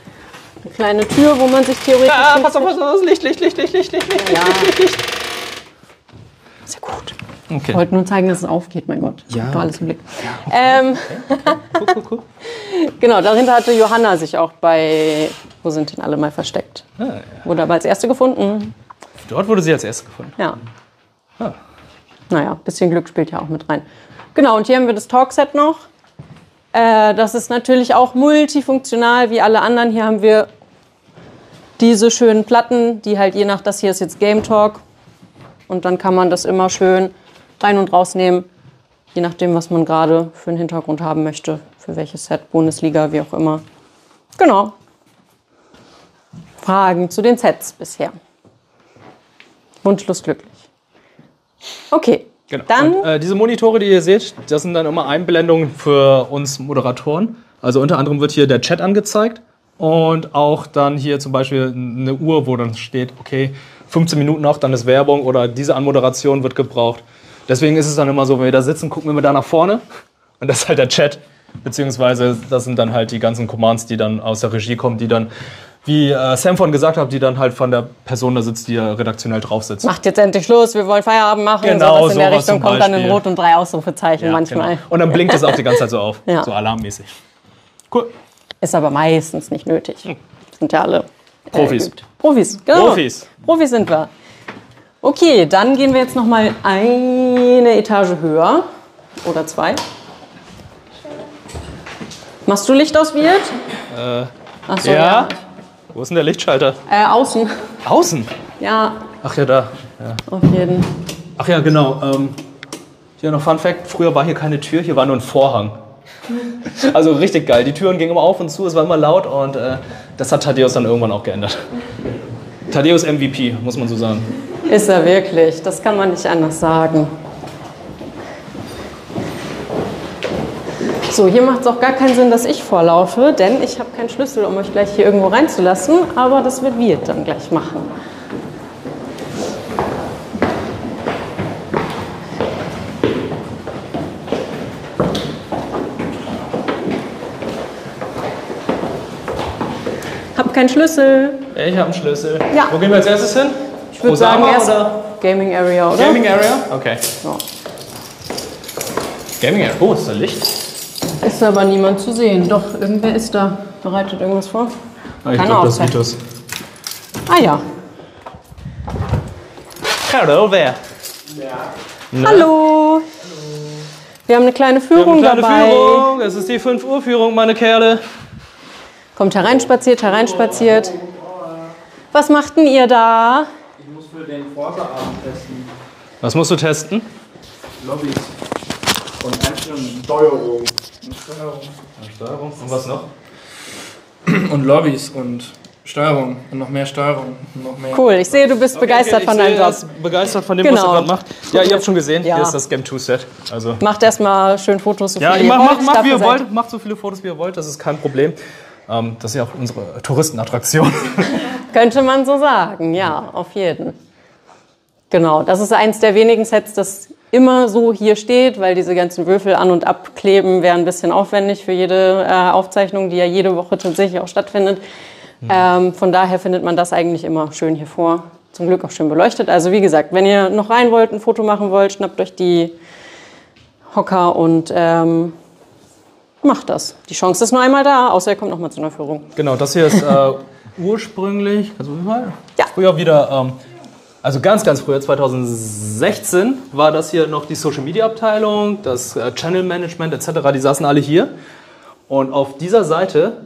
eine kleine Tür, wo man sich theoretisch... Ah, pass auf, pass auf, Licht, Licht, Licht, Licht, Licht, Licht, Licht, ja. Licht, Licht, Licht. Sehr gut. Okay. Ich wollte nur zeigen, dass es aufgeht, mein Gott. Ich ja. habe doch alles im Blick. Ja. Ähm. Okay. Cool, cool, cool. Genau, dahinter hatte Johanna sich auch bei, wo sind denn alle mal versteckt? Ah, ja. Wurde aber als Erste gefunden. Dort wurde sie als Erste gefunden? Ja. Ah. Naja, ein bisschen Glück spielt ja auch mit rein. Genau, und hier haben wir das Talkset noch. Äh, das ist natürlich auch multifunktional, wie alle anderen. Hier haben wir diese schönen Platten, die halt je nach, das hier ist jetzt Game Talk. Und dann kann man das immer schön rein und rausnehmen, je nachdem, was man gerade für einen Hintergrund haben möchte, für welches Set, Bundesliga, wie auch immer. Genau. Fragen zu den Sets bisher. Wunschlos glücklich. Okay, genau. Dann... Und, äh, diese Monitore, die ihr seht, das sind dann immer Einblendungen für uns Moderatoren. Also unter anderem wird hier der Chat angezeigt und auch dann hier zum Beispiel eine Uhr, wo dann steht, okay, fünfzehn Minuten noch, dann ist Werbung oder diese Anmoderation wird gebraucht. Deswegen ist es dann immer so, wenn wir da sitzen, gucken wir immer da nach vorne und das ist halt der Chat, beziehungsweise das sind dann halt die ganzen Commands, die dann aus der Regie kommen, die dann, wie äh, Sam vorhin gesagt hat, die dann halt von der Person da sitzt, die ja redaktionell drauf sitzt. Macht jetzt endlich Schluss, wir wollen Feierabend machen. Genau, sowas in der Richtung kommt dann in Rot und drei Ausrufezeichen ja, manchmal. Genau. Und dann blinkt das auch die ganze Zeit so auf, ja. so alarmmäßig. Cool. Ist aber meistens nicht nötig. Hm. Sind ja alle... Profis. Äh, Profis, genau. Profis. Profis sind wir. Okay, dann gehen wir jetzt noch mal eine Etage höher. Oder zwei. Machst du Licht aus, Wirt? Äh, Ach so, ja. ja. Wo ist denn der Lichtschalter? Äh, außen. Außen? Ja. Ach ja, da. Ja. Auf jeden. Ach ja, genau. Ähm, hier noch Fun Fact. Früher war hier keine Tür, hier war nur ein Vorhang. Also richtig geil. Die Türen gingen immer auf und zu, es war immer laut und äh, das hat Thaddeus dann irgendwann auch geändert. Thaddeus M V P, muss man so sagen. Ist er wirklich, das kann man nicht anders sagen. So, hier macht es auch gar keinen Sinn, dass ich vorlaufe, denn ich habe keinen Schlüssel, um euch gleich hier irgendwo reinzulassen, aber das wird wir dann gleich machen. Kein Schlüssel. Ich habe einen Schlüssel. Ja. Wo gehen wir als erstes hin? Ich würde sagen, erst Gaming Area, oder? Gaming Area? Okay. So. Gaming Area. Oh, ist da Licht? Ist aber niemand zu sehen. Doch, irgendwer ist da. Bereitet irgendwas vor? Ah, ich glaube, das ist Vitos. Ah ja. Hello there. Ja. Na? Hallo. Hallo. Wir haben eine kleine Führung dabei. Wir haben eine kleine dabei. Führung. Es ist die fünf Uhr Führung, meine Kerle. Kommt hereinspaziert, hereinspaziert. Was macht denn ihr da? Ich muss für den Forsa-Abend testen. Was musst du testen? Lobbys. Und Einstellungen. Steuerung. Und Steuerung. Und Steuerung. Und was noch? Und Lobbys und Steuerung und noch mehr Steuerung und noch mehr. Cool, ich sehe, du bist okay, begeistert okay, von deinem Job. Begeistert von dem, genau. was er gerade macht. Ja, ihr habt schon gesehen, ja. hier ist das Game two Set. Also macht erstmal schön Fotos, so ja, viele ihr wollt. Macht, macht, wie ihr wollt. Macht so viele Fotos, wie ihr wollt, das ist kein Problem. Ähm, das ist ja auch unsere Touristenattraktion. Könnte man so sagen, ja, auf jeden. Genau, das ist eins der wenigen Sets, das immer so hier steht, weil diese ganzen Würfel an- und abkleben wäre ein bisschen aufwendig für jede äh, Aufzeichnung, die ja jede Woche tatsächlich auch stattfindet. Mhm. Ähm, von daher findet man das eigentlich immer schön hier vor. Zum Glück auch schön beleuchtet. Also wie gesagt, wenn ihr noch rein wollt, ein Foto machen wollt, schnappt euch die Hocker und ähm, macht das. Die Chance ist nur einmal da, außer ihr kommt nochmal zu einer Führung. Genau, das hier ist äh, ursprünglich, also mal, ja. früher wieder, ähm, also ganz, ganz früher, zweitausendsechzehn, war das hier noch die Social-Media-Abteilung, das äh, Channel-Management et cetera. Die saßen alle hier und auf dieser Seite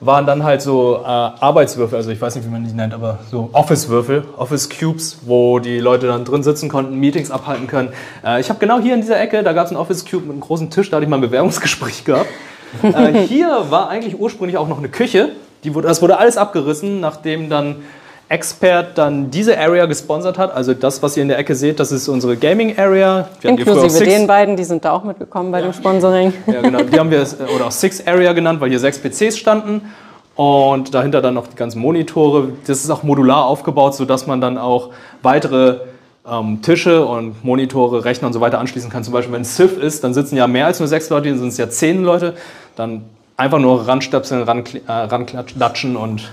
waren dann halt so äh, Arbeitswürfel, also ich weiß nicht, wie man die nennt, aber so Office-Würfel, Office-Cubes, wo die Leute dann drin sitzen konnten, Meetings abhalten können. Äh, ich habe genau hier in dieser Ecke, da gab es einen Office-Cube mit einem großen Tisch, da hatte ich mal ein Bewerbungsgespräch gehabt. äh, hier war eigentlich ursprünglich auch noch eine Küche, die wurde, das wurde alles abgerissen, nachdem dann Expert dann diese Area gesponsert hat. Also das, was ihr in der Ecke seht, das ist unsere Gaming-Area. Inklusive den beiden, die sind da auch mitgekommen bei ja. dem Sponsoring. Ja, genau. Die haben wir oder auch Six-Area genannt, weil hier sechs P Cs standen. Und dahinter dann noch die ganzen Monitore. Das ist auch modular aufgebaut, sodass man dann auch weitere ähm, Tische und Monitore, Rechner und so weiter anschließen kann. Zum Beispiel, wenn es Civ ist, dann sitzen ja mehr als nur sechs Leute, dann sind es ja zehn Leute. Dann einfach nur ranstöpseln, rankl- äh, ranklatschen und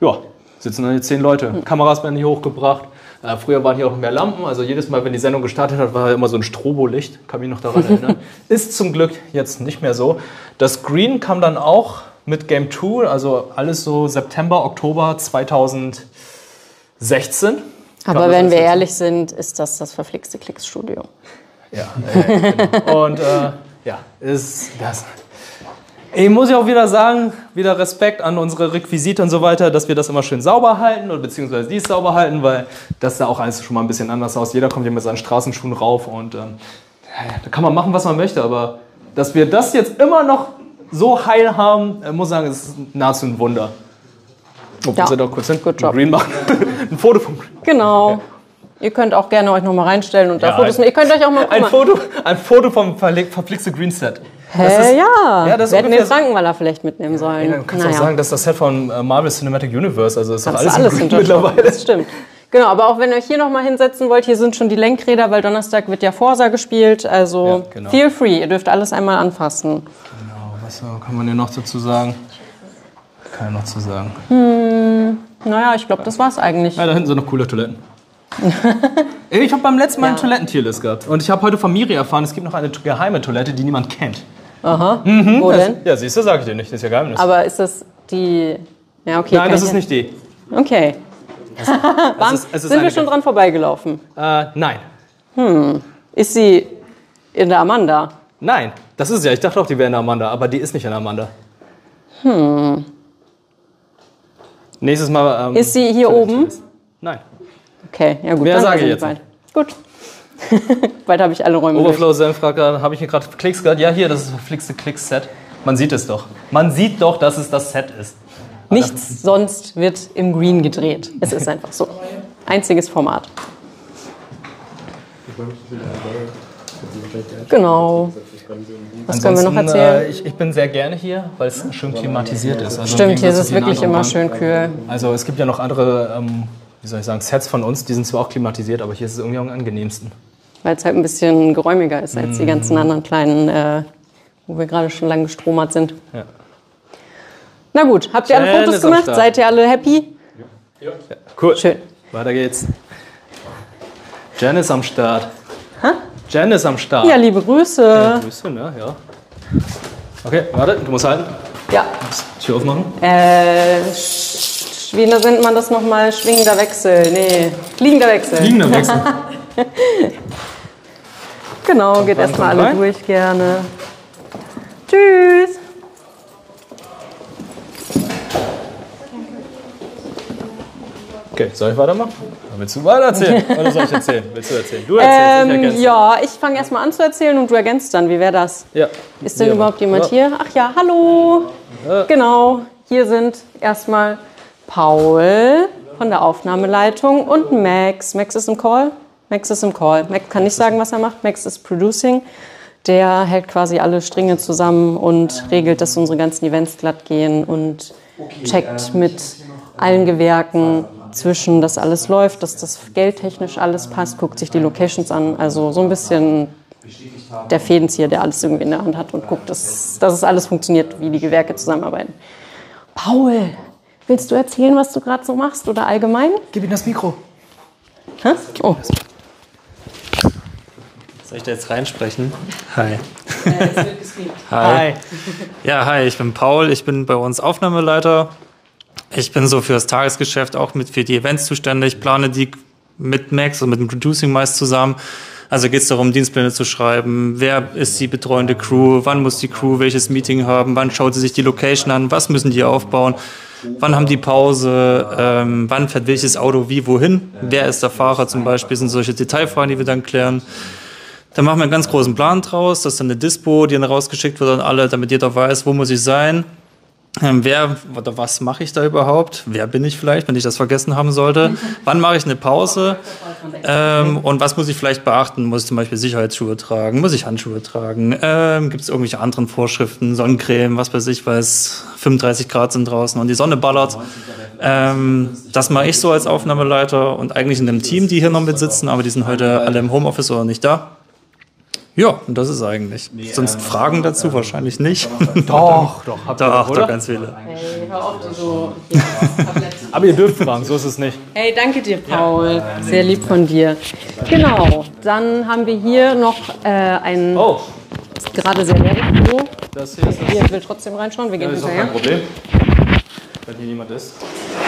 ja, sitzen dann jetzt zehn Leute. Kameras werden hier hochgebracht. Äh, früher waren hier auch mehr Lampen. Also jedes Mal, wenn die Sendung gestartet hat, war immer so ein Strobolicht. Kann mich noch daran erinnern. Ist zum Glück jetzt nicht mehr so. Das Screen kam dann auch mit Game two. Also alles so September, Oktober zweitausendsechzehn. Aber wenn wir ehrlich sind, ist das das verflixte Klicksstudio. Ja. Äh, genau. Und äh, ja, ist das... Ich muss ja auch wieder sagen, wieder Respekt an unsere Requisite und so weiter, dass wir das immer schön sauber halten oder beziehungsweise dies sauber halten, weil das sah auch alles schon mal ein bisschen anders aus. Jeder kommt hier mit seinen Straßenschuhen rauf und ähm, da kann man machen, was man möchte, aber dass wir das jetzt immer noch so heil haben, ich muss sagen, ist nahezu ein Wunder. Oh, ja. doch kurz hin, Green machen. Ein Foto vom Green. Genau. Okay. Ihr könnt auch gerne euch noch mal reinstellen und da ja, Fotos ein, ihr könnt euch auch mal ein Foto, ein Foto vom verflixte Green Set. Hä, das ist, ja. ja das wir hätten den Frankenwaller vielleicht mitnehmen sollen. Ja, dann kannst du naja. auch sagen, dass das Set von Marvel Cinematic Universe, also ist doch alles, alles im Green mittlerweile. Das stimmt. Genau, aber auch wenn ihr euch hier noch mal hinsetzen wollt, hier sind schon die Lenkräder, weil Donnerstag wird ja Forsa gespielt, also ja, genau. feel free, ihr dürft alles einmal anfassen. Genau, was kann man hier noch dazu sagen? Kann ich noch zu sagen. Hm, naja, ich glaube, das war's eigentlich. Ja, da hinten sind noch coole Toiletten. Ich habe beim letzten Mal ja. eine Toilettentierlist gehabt. Und ich habe heute von Miri erfahren, es gibt noch eine geheime Toilette, die niemand kennt. Aha. Mhm. Wo denn? Ja, siehst du, sag ich dir nicht. Das ist ja Geheimnis. Aber ist das die... Ja, okay. Nein, das ist nicht die. Okay. Es, es ist, es ist Sind wir schon dran vorbeigelaufen? Äh, nein. Hm. Ist sie in der Amanda? Nein. Das ist ja. Ich dachte auch, die wäre in der Amanda. Aber die ist nicht in der Amanda. Hm. Nächstes Mal... Ähm, ist sie hier oben? Nein. Okay, ja gut. Mehr dann sage ich jetzt. Weit. Gut. Bald habe ich alle Räume. Overflow-Senf fragt, habe ich hier gerade Klicks gehört? Ja, hier, das ist das verflixte Klicks-Set. Man sieht es doch. Man sieht doch, dass es das Set ist. Nichts sonst wird im Green gedreht. Es ist einfach so. Einziges Format. Genau. Was können wir noch erzählen? Äh, ich, ich bin sehr gerne hier, weil es schön klimatisiert ist. Also stimmt, hier ist es wirklich immer schön kühl. Also es gibt ja noch andere... Ähm, wie soll ich sagen, Sets von uns, die sind zwar auch klimatisiert, aber hier ist es irgendwie am angenehmsten. Weil es halt ein bisschen geräumiger ist als die ganzen anderen kleinen, äh, wo wir gerade schon lange gestromert sind. Ja. Na gut, habt ihr alle Fotos gemacht? Seid ihr alle happy? Ja. ja. Cool. Schön. Weiter geht's. Jen ist am Start. Hä? Jen ist am Start. Ja, liebe Grüße. Ja, Grüße, ne? Ja. Okay, warte, du musst halten. Ja. Tür aufmachen? Äh, wie nennt man das nochmal? Schwingender Wechsel. Nee, fliegender Wechsel. Fliegender Wechsel. Genau, komm, geht erstmal alle rein. Durch gerne. Tschüss. Okay, soll ich weitermachen? Willst du weiter erzählen? Oder soll ich erzählen? Willst du erzählen? Du erzählst, ähm, ich ergänze. Ja, ich fange erstmal an zu erzählen und du ergänzt dann. Wie wäre das? Ja. Ist denn überhaupt jemand ja. hier? Ach ja, hallo. Ja. Genau, hier sind erstmal Paul von der Aufnahmeleitung und Max. Max ist im Call. Max ist im Call. Max kann nicht sagen, was er macht. Max ist Producing. Der hält quasi alle Stränge zusammen und regelt, dass unsere ganzen Events glatt gehen und checkt mit allen Gewerken zwischen, dass alles läuft, dass das geldtechnisch alles passt, guckt sich die Locations an. Also so ein bisschen der Fädenzieher, der alles irgendwie in der Hand hat und guckt, dass, dass es alles funktioniert, wie die Gewerke zusammenarbeiten. Paul, willst du erzählen, was du gerade so machst oder allgemein? Gib ihm das Mikro. Hä? Oh. Soll ich da jetzt reinsprechen? Hi. Hi. Ja, hi, ich bin Paul, ich bin bei uns Aufnahmeleiter. Ich bin so für das Tagesgeschäft auch mit für die Events zuständig, plane die mit Max und mit dem Producing meist zusammen. Also geht es darum, Dienstpläne zu schreiben, wer ist die betreuende Crew, wann muss die Crew welches Meeting haben, wann schaut sie sich die Location an, was müssen die aufbauen, wann haben die Pause, ähm, wann fährt welches Auto wie wohin, wer ist der Fahrer zum Beispiel, sind solche Detailfragen, die wir dann klären. Dann machen wir einen ganz großen Plan draus, das ist dann eine Dispo, die dann rausgeschickt wird an alle, damit jeder weiß, wo muss ich sein. Wer oder was mache ich da überhaupt? Wer bin ich vielleicht, wenn ich das vergessen haben sollte? Wann mache ich eine Pause? Ähm, und was muss ich vielleicht beachten? Muss ich zum Beispiel Sicherheitsschuhe tragen? Muss ich Handschuhe tragen? Ähm, gibt es irgendwelche anderen Vorschriften? Sonnencreme, was weiß ich, weil es fünfunddreißig Grad sind draußen und die Sonne ballert. Ähm, das mache ich so als Aufnahmeleiter und eigentlich in einem Team, die hier noch mit sitzen, aber die sind heute alle im Homeoffice oder nicht da. Ja, und das ist eigentlich. Nee, sonst ähm, Fragen dazu ähm, wahrscheinlich nicht. Doch, doch, habt ihr doch, oder? Doch, ganz viele. Hey, hör auf, du so. Aber ihr dürft fragen, so ist es nicht. Hey, danke dir, Paul. Ja. Sehr lieb von dir. Genau, dann haben wir hier noch äh, einen. Oh. Gerade sehr leeren Klo. Das hier ist das. Hier will trotzdem reinschauen, wir gehen ja, hinterher. Das ist auch kein Problem. Wenn hier niemand ist,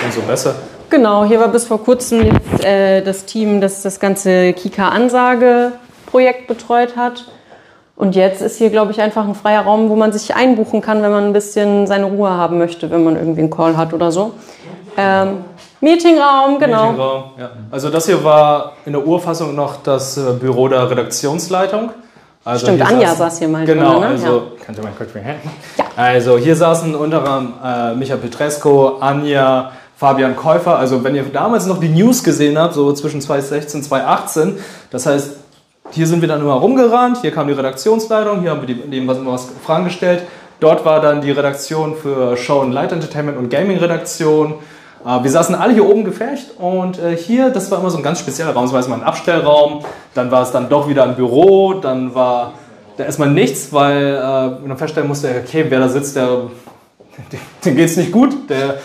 umso besser. Genau, hier war bis vor kurzem jetzt, äh, das Team, das das ganze Kika-Ansage Projekt betreut hat. Und jetzt ist hier, glaube ich, einfach ein freier Raum, wo man sich einbuchen kann, wenn man ein bisschen seine Ruhe haben möchte, wenn man irgendwie einen Call hat oder so. Ähm, Meetingraum, genau. Meetingraum, ja. Also das hier war in der Urfassung noch das Büro der Redaktionsleitung. Also stimmt, Anja saß, saß hier mal. Genau, drin, ne? Also, ja. Mal ja. Also hier saßen unter anderem äh, Michael Petresco, Anja, Fabian Käufer. Also wenn ihr damals noch die News gesehen habt, so zwischen zweitausendsechzehn, zweitausendachtzehn, das heißt, hier sind wir dann immer rumgerannt, hier kam die Redaktionsleitung, hier haben wir dem was, was Fragen gestellt. Dort war dann die Redaktion für Show and Light Entertainment und Gaming-Redaktion. Wir saßen alle hier oben gefärcht und hier, das war immer so ein ganz spezieller Raum. Es war erstmal ein Abstellraum, dann war es dann doch wieder ein Büro, dann war da erstmal nichts, weil man feststellen musste, okay, wer da sitzt, der, dem geht es nicht gut, der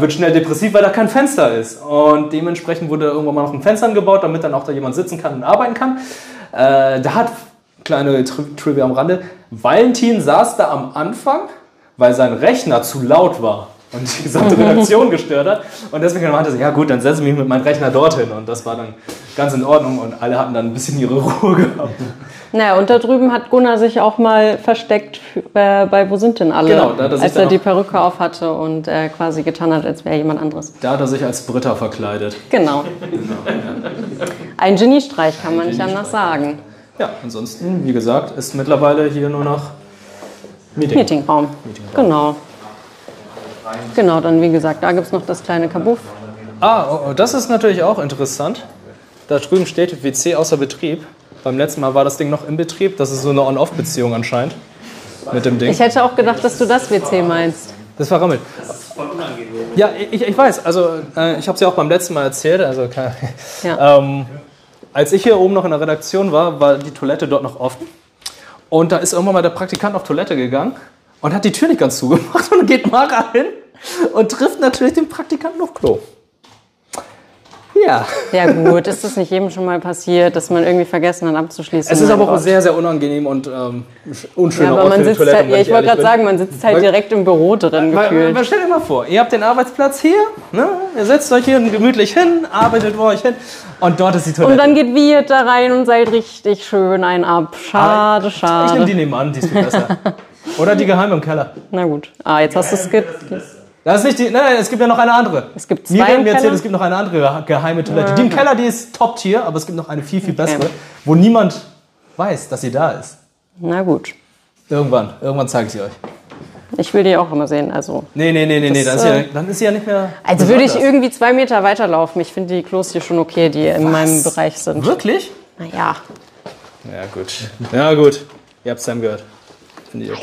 wird schnell depressiv, weil da kein Fenster ist. Und dementsprechend wurde irgendwann mal noch ein Fenster angebaut, damit dann auch da jemand sitzen kann und arbeiten kann. Äh, da hat, kleine Trivia am Rande, Valentin saß da am Anfang, weil sein Rechner zu laut war und die gesamte Redaktion gestört hat. Und deswegen meinte er, ja gut, dann setze ich mich mit meinem Rechner dorthin. Und das war dann ganz in Ordnung und alle hatten dann ein bisschen ihre Ruhe gehabt. Naja, und da drüben hat Gunnar sich auch mal versteckt bei, bei Wo sind denn alle? Genau, da als er die Perücke auf hatte und äh, quasi getan hat, als wäre jemand anderes. Da hat er sich als Britta verkleidet. Genau. Ein Geniestreich, kann Ein man nicht anders sagen. Ja, ansonsten, wie gesagt, ist mittlerweile hier nur noch Meeting. Meetingraum. Meetingraum. Genau. Genau, dann wie gesagt, da gibt es noch das kleine Kabuff. Ah, oh, oh, das ist natürlich auch interessant. Da drüben steht W C außer Betrieb. Beim letzten Mal war das Ding noch im Betrieb. Das ist so eine On-Off-Beziehung anscheinend mit dem Ding. Ich hätte auch gedacht, dass du das W C meinst. Das war Rammel. Das ist voll unangenehm. Ja, ich, ich weiß. Also äh, ich habe es ja auch beim letzten Mal erzählt. Also, ja. ähm, als ich hier oben noch in der Redaktion war, war die Toilette dort noch offen. Und da ist irgendwann mal der Praktikant auf Toilette gegangen und hat die Tür nicht ganz zugemacht und geht Mara hin und trifft natürlich den Praktikanten auf Klo. Ja. Ja gut, ist das nicht jedem schon mal passiert, dass man irgendwie vergessen hat abzuschließen? Es ist aber auch sehr, sehr unangenehm und ähm, unschöner ja, Ort für die Toilette. Halt, ja, ich wollte gerade sagen, man sitzt halt direkt im Büro drin weil, gefühlt. Weil, stell dir mal vor, ihr habt den Arbeitsplatz hier, ne? Ihr setzt euch hier gemütlich hin, arbeitet vor euch hin und dort ist die Toilette. Und dann geht wir da rein und seid richtig schön einen ab. Schade, aber schade. Ich nehme die nebenan, die ist viel besser. Oder die geheime im Keller. Na gut, ah jetzt hast du es gibt. Das ist nicht die, nein, nein, es gibt ja noch eine andere. Es gibt zwei. Mir werden mir erzählt, es gibt noch eine andere geheime Toilette. Die im Keller, die ist Top-Tier, aber es gibt noch eine viel, viel bessere, okay, wo niemand weiß, dass sie da ist. Na gut. Irgendwann, irgendwann zeige ich sie euch. Ich will die auch immer sehen, also. Nee, nee, nee, nee, nee, dann, äh, ja, dann ist sie ja nicht mehr. Also würde ich irgendwie zwei Meter weiterlaufen. Ich finde die Klos hier schon okay, die in Was? meinem Bereich sind. Wirklich? Naja. Ja, gut. Ja, gut. Ihr habt es dann gehört. Finde ich okay.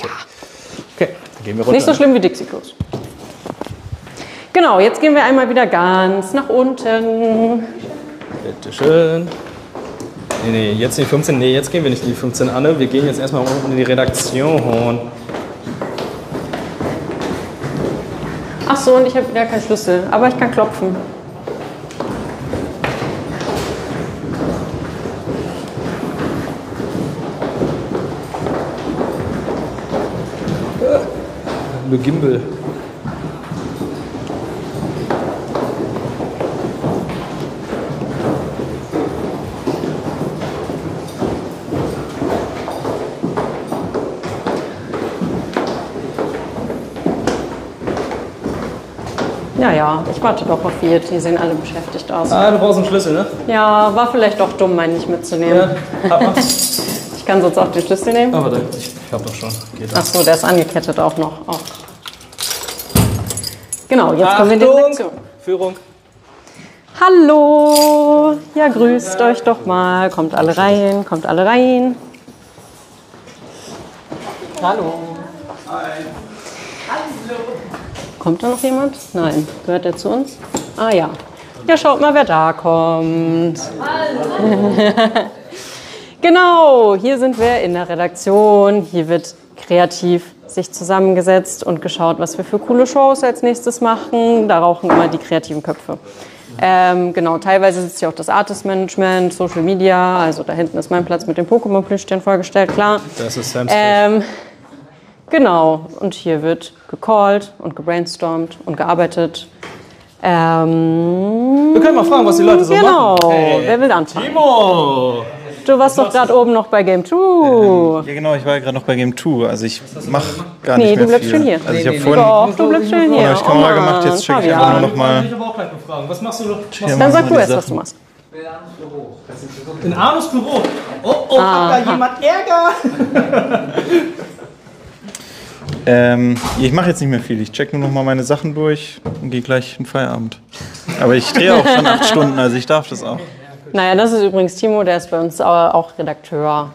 Okay, dann gehen wir runter. Nicht so schlimm wie Dixie-Klos. Genau, jetzt gehen wir einmal wieder ganz nach unten. Bitte schön. Nee, nee, jetzt nicht fünfzehn. Nee, jetzt gehen wir nicht die fünfzehn, Anne. Wir gehen jetzt erstmal unten in die Redaktion. Ach so, und ich habe wieder keinen Schlüssel, aber ich kann klopfen. Nur Gimbel. Ja, ja, ich warte doch auf ihr. Die sehen alle beschäftigt aus. Ah, du brauchst einen Schlüssel, ne? Ja, war vielleicht doch dumm, meinen nicht mitzunehmen. Ja, ich kann sonst auch den Schlüssel nehmen. Aber ich glaube doch schon. Geht Ach so, der ist angekettet auch noch. Ach. Genau, jetzt Achtung, kommen wir in die Lektion. Führung. Hallo. Ja, grüßt ja. euch doch mal. Kommt alle rein, kommt alle rein. Hallo. Hi. Kommt da noch jemand? Nein. Gehört der zu uns? Ah ja. Ja, schaut mal, wer da kommt. Genau, hier sind wir in der Redaktion. Hier wird kreativ sich zusammengesetzt und geschaut, was wir für coole Shows als nächstes machen. Da rauchen immer die kreativen Köpfe. Ähm, genau, teilweise sitzt hier auch das Artist-Management, Social Media. Also da hinten ist mein Platz mit den Pokémon-Plüschtieren vorgestellt, klar. Das ist Sam's ähm, Genau, und hier wird gecallt und gebrainstormt und gearbeitet. Ähm, Wir können mal fragen, was die Leute so genau. machen. Genau, hey, wer will anfangen? Timo! Du warst doch gerade oben noch bei Game zwei. Ähm, ja genau, ich war ja gerade noch bei Game zwei. Also ich mache gar nicht nee, mehr viel. Nee, du bleibst schön hier. Also ich nee, nee, vorhin, doch, du bleibst schön hier. Hab ich kaum oh, mal gemacht, jetzt check ich ja. einfach nur noch mal. Ich aber auch gleich befragen. Was machst du noch? Was Dann sag du erst, was du machst. In Arnos Büro. Oh, oh, ah. hat da jemand Ärger? Ähm, ich mache jetzt nicht mehr viel. Ich check nur noch mal meine Sachen durch und gehe gleich in Feierabend. Aber ich drehe auch schon acht Stunden, also ich darf das auch. Naja, das ist übrigens Timo, der ist bei uns auch Redakteur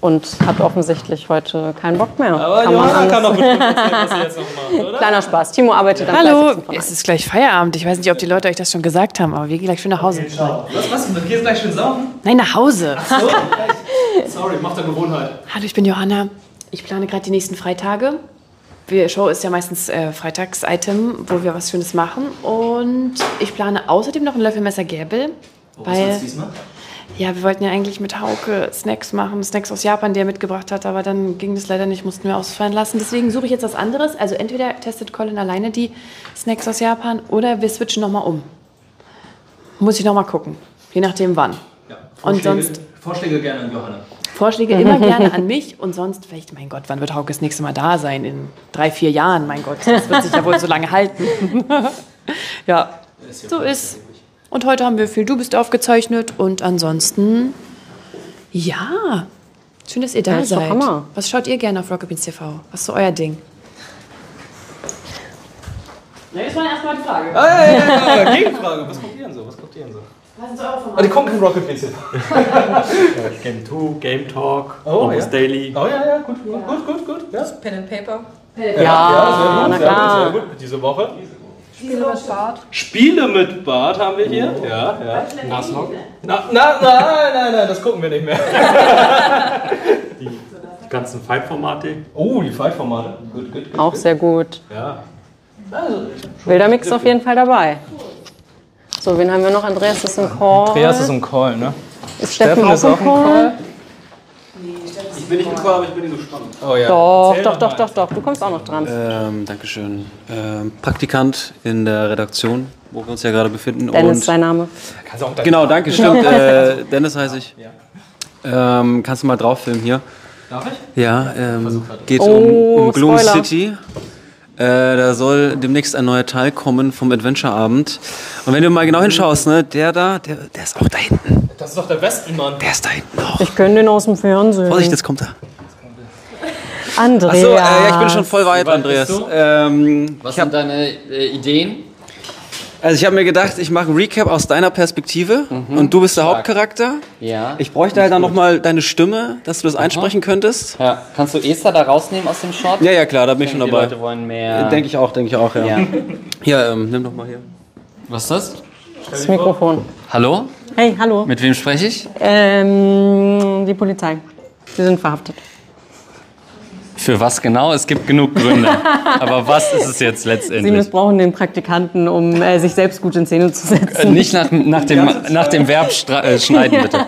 und hat offensichtlich heute keinen Bock mehr. Aber kann Johanna kann doch bestimmt erzählen, was sie jetzt noch macht, oder? Kleiner Spaß. Timo arbeitet ja. dann Hallo, es ist gleich Feierabend. Ich weiß nicht, ob die Leute euch das schon gesagt haben, aber wir gehen gleich schön nach Hause. Okay, was, was? Du gehst gleich schön saufen? Nein, nach Hause. Ach so, sorry, mach deine Gewohnheit. Hallo, ich bin Johanna. Ich plane gerade die nächsten Freitage. Die Show ist ja meistens äh, Freitags-Item, wo wir was Schönes machen. Und ich plane außerdem noch ein Löffelmesser Gäbel. Oh, was soll's diesmal? Ja, wir wollten ja eigentlich mit Hauke Snacks machen, Snacks aus Japan, die er mitgebracht hat. Aber dann ging das leider nicht, mussten wir ausfallen lassen. Deswegen suche ich jetzt was anderes. Also entweder testet Colin alleine die Snacks aus Japan oder wir switchen nochmal um. Muss ich nochmal gucken, je nachdem wann. Ja, Vorschläge, und sonst, Vorschläge gerne an Johanna. Vorschläge immer gerne an mich und sonst vielleicht, mein Gott, wann wird Hauke das nächste Mal da sein? In drei, vier Jahren, mein Gott, das wird sich ja wohl so lange halten. Ja, so ist. Und heute haben wir viel Du bist aufgezeichnet und ansonsten, ja, schön, dass ihr da ja, seid. Was schaut ihr gerne auf Rocket Beans T V? Was ist so euer Ding? Na, jetzt war erstmal die Frage. Ah, ja, ja, ja, Gegenfrage, was guckt ihr denn so? Was guckt ihr denn so? Ah, die kommt in Rocket Beans. Game zwei, Game Talk, oh, Almost Daily. Oh ja, ja, gut, ja. gut, gut, gut. Ja. Pen and Paper. Ja, ja, ja, sehr gut, sehr gut, sehr gut. Diese Woche. Spiele mit Bart. Spiele mit Bart haben wir hier. Oh. Ja, ja. Naslog. Na, na, na, nein, nein, nein, das gucken wir nicht mehr. die, die ganzen Fight-Formate. Oh, die Fight-Formate. Gut, gut, gut. Auch gut. Sehr gut. Ja. Also, Wilder Mix auf jeden Fall dabei. So, wen haben wir noch? Andreas ist im Call. Andreas ist im Call, ne? Ist Steffen, Steffen ist auch im Call? Call? Nee, Steffen ist ich bin nicht im Call, aber ich bin nicht so spannend. Oh, ja. Doch, doch, doch, doch, doch, du kommst auch noch dran. Ähm, Dankeschön. Ähm, Praktikant in der Redaktion, wo wir uns ja gerade befinden. Dennis ist sein Name. Kannst du auch genau, danke, stimmt. äh, Dennis heiße ich. Ja. Ähm, kannst du mal drauf filmen hier? Darf ich? Ja, ähm, geht oh, um, um Gloom City. Äh, da soll demnächst ein neuer Teil kommen vom Adventure-Abend. Und wenn du mal genau hinschaust, ne, der da, der, der ist auch da hinten. Das ist doch der Westenmann. Der ist da hinten auch. Ich kenne den aus dem Fernsehen. Vorsicht, jetzt kommt er. Andreas. Achso, äh, ja, ich bin schon voll weit, weit Andreas. Ähm, Was hab, sind deine äh, Ideen? Also ich habe mir gedacht, ich mache einen Recap aus deiner Perspektive mhm, und du bist stark. Der Hauptcharakter. Ja. Ich bräuchte halt dann nochmal deine Stimme, dass du das einsprechen könntest. Ja. Kannst du Esther da rausnehmen aus dem Shot? Ja, ja, klar, da bin ich, ich schon die dabei. Die Leute wollen mehr. Denke ich auch, denke ich auch, ja. Ja, hier, ähm, nimm doch mal hier. Was ist das? Das Mikrofon. Hallo? Hey, hallo. Mit wem spreche ich? Ähm, die Polizei. Sie sind verhaftet. Für was genau? Es gibt genug Gründe. Aber was ist es jetzt letztendlich? Sie missbrauchen den Praktikanten, um äh, sich selbst gut in Szene zu setzen. Äh, nicht nach, nach, dem, nach dem Verb äh, schneiden, ja. Bitte.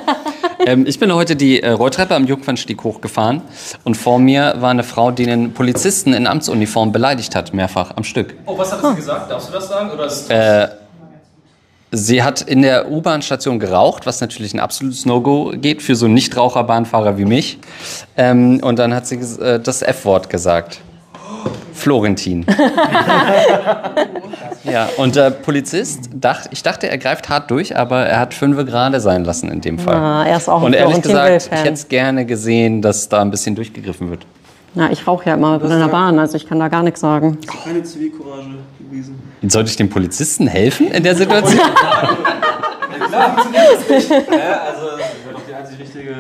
Ähm, ich bin heute die äh, Rolltreppe am Jungfernstieg hochgefahren und vor mir war eine Frau, die einen Polizisten in Amtsuniform beleidigt hat, mehrfach am Stück. Oh, was hat sie oh. gesagt? Darfst du das sagen? Oder ist das äh, sie hat in der U-Bahn-Station geraucht, was natürlich ein absolutes No-Go geht für so Nichtraucher-Bahnfahrer wie mich. Ähm, und dann hat sie äh, das F-Wort gesagt. Florentin. Ja, und der Polizist, dacht, ich dachte, er greift hart durch, aber er hat fünfe gerade sein lassen in dem Fall. Na, er ist auch ein und ehrlich gesagt, ich hätte es gerne gesehen, dass da ein bisschen durchgegriffen wird. Na, ich rauche ja immer in der Bahn, also ich kann da gar nichts sagen. Keine Zivilcourage gewesen. Sollte ich dem Polizisten helfen in der Situation? Ja, klar, funktioniert das nicht. Ja, also, das wäre doch die einzig richtige...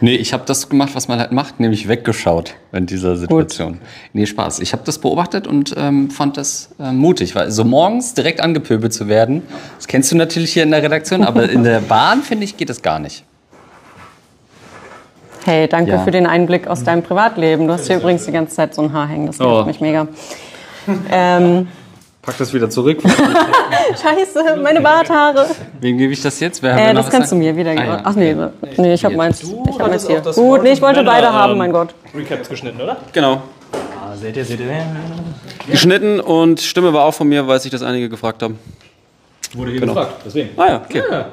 Nee, ich habe das gemacht, was man halt macht, nämlich weggeschaut in dieser Situation. Gut. Nee, Spaß. Ich habe das beobachtet und ähm, fand das äh, mutig, weil so morgens direkt angepöbelt zu werden, das kennst du natürlich hier in der Redaktion, aber in der Bahn, finde ich, geht das gar nicht. Hey, danke ja. für den Einblick aus deinem Privatleben. Du hast hier übrigens die ganze Zeit so ein Haar hängen, das nervt oh. mich mega. Ähm, Pack das wieder zurück. Scheiße, meine Barthaare. Wem gebe ich das jetzt? Wer äh, das kannst sagen? Du mir wieder geben. Ah, ja. Ach nee, nee, nee ich habe meins. Du ich hab meins hier. Gut, nee, ich wollte beide ähm, haben, mein Gott. Recaps geschnitten, oder? Genau. Ah, seht ihr, seht ihr. Geschnitten und Stimme war auch von mir, weil sich das einige gefragt haben. Wurde hier genau. gefragt, deswegen. Ah ja, okay. Ja.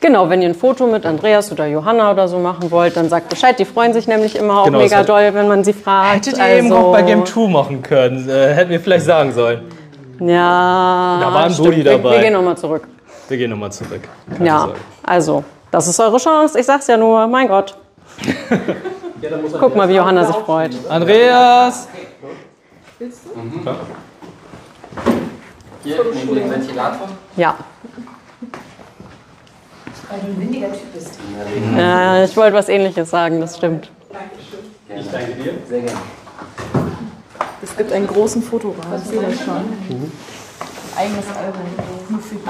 Genau, wenn ihr ein Foto mit Andreas oder Johanna oder so machen wollt, dann sagt Bescheid. Die freuen sich nämlich immer auch genau, mega doll, wenn man sie fragt. Hättet ihr also eben gut bei Game zwei machen können. Äh, hätten wir vielleicht sagen sollen. Ja, da war ein Budi dabei. Wir gehen nochmal zurück. Wir gehen nochmal zurück. Keine ja, Sorge. Also, das ist eure Chance. Ich sag's ja nur, mein Gott. Ja, dann muss guck mal, wie Johanna sich freut. Andreas! Willst du? Mhm. Ja. Hier, nehmen wir den Ventilator. Ja. Weil du ein windiger Typ bist. Ja, ich wollte was Ähnliches sagen, das stimmt. Dankeschön. Ich danke dir. Sehr gerne. Es gibt einen großen Fotorahmen. Das sehe ich schon. Mhm. Eigenes Album. Nur für dich.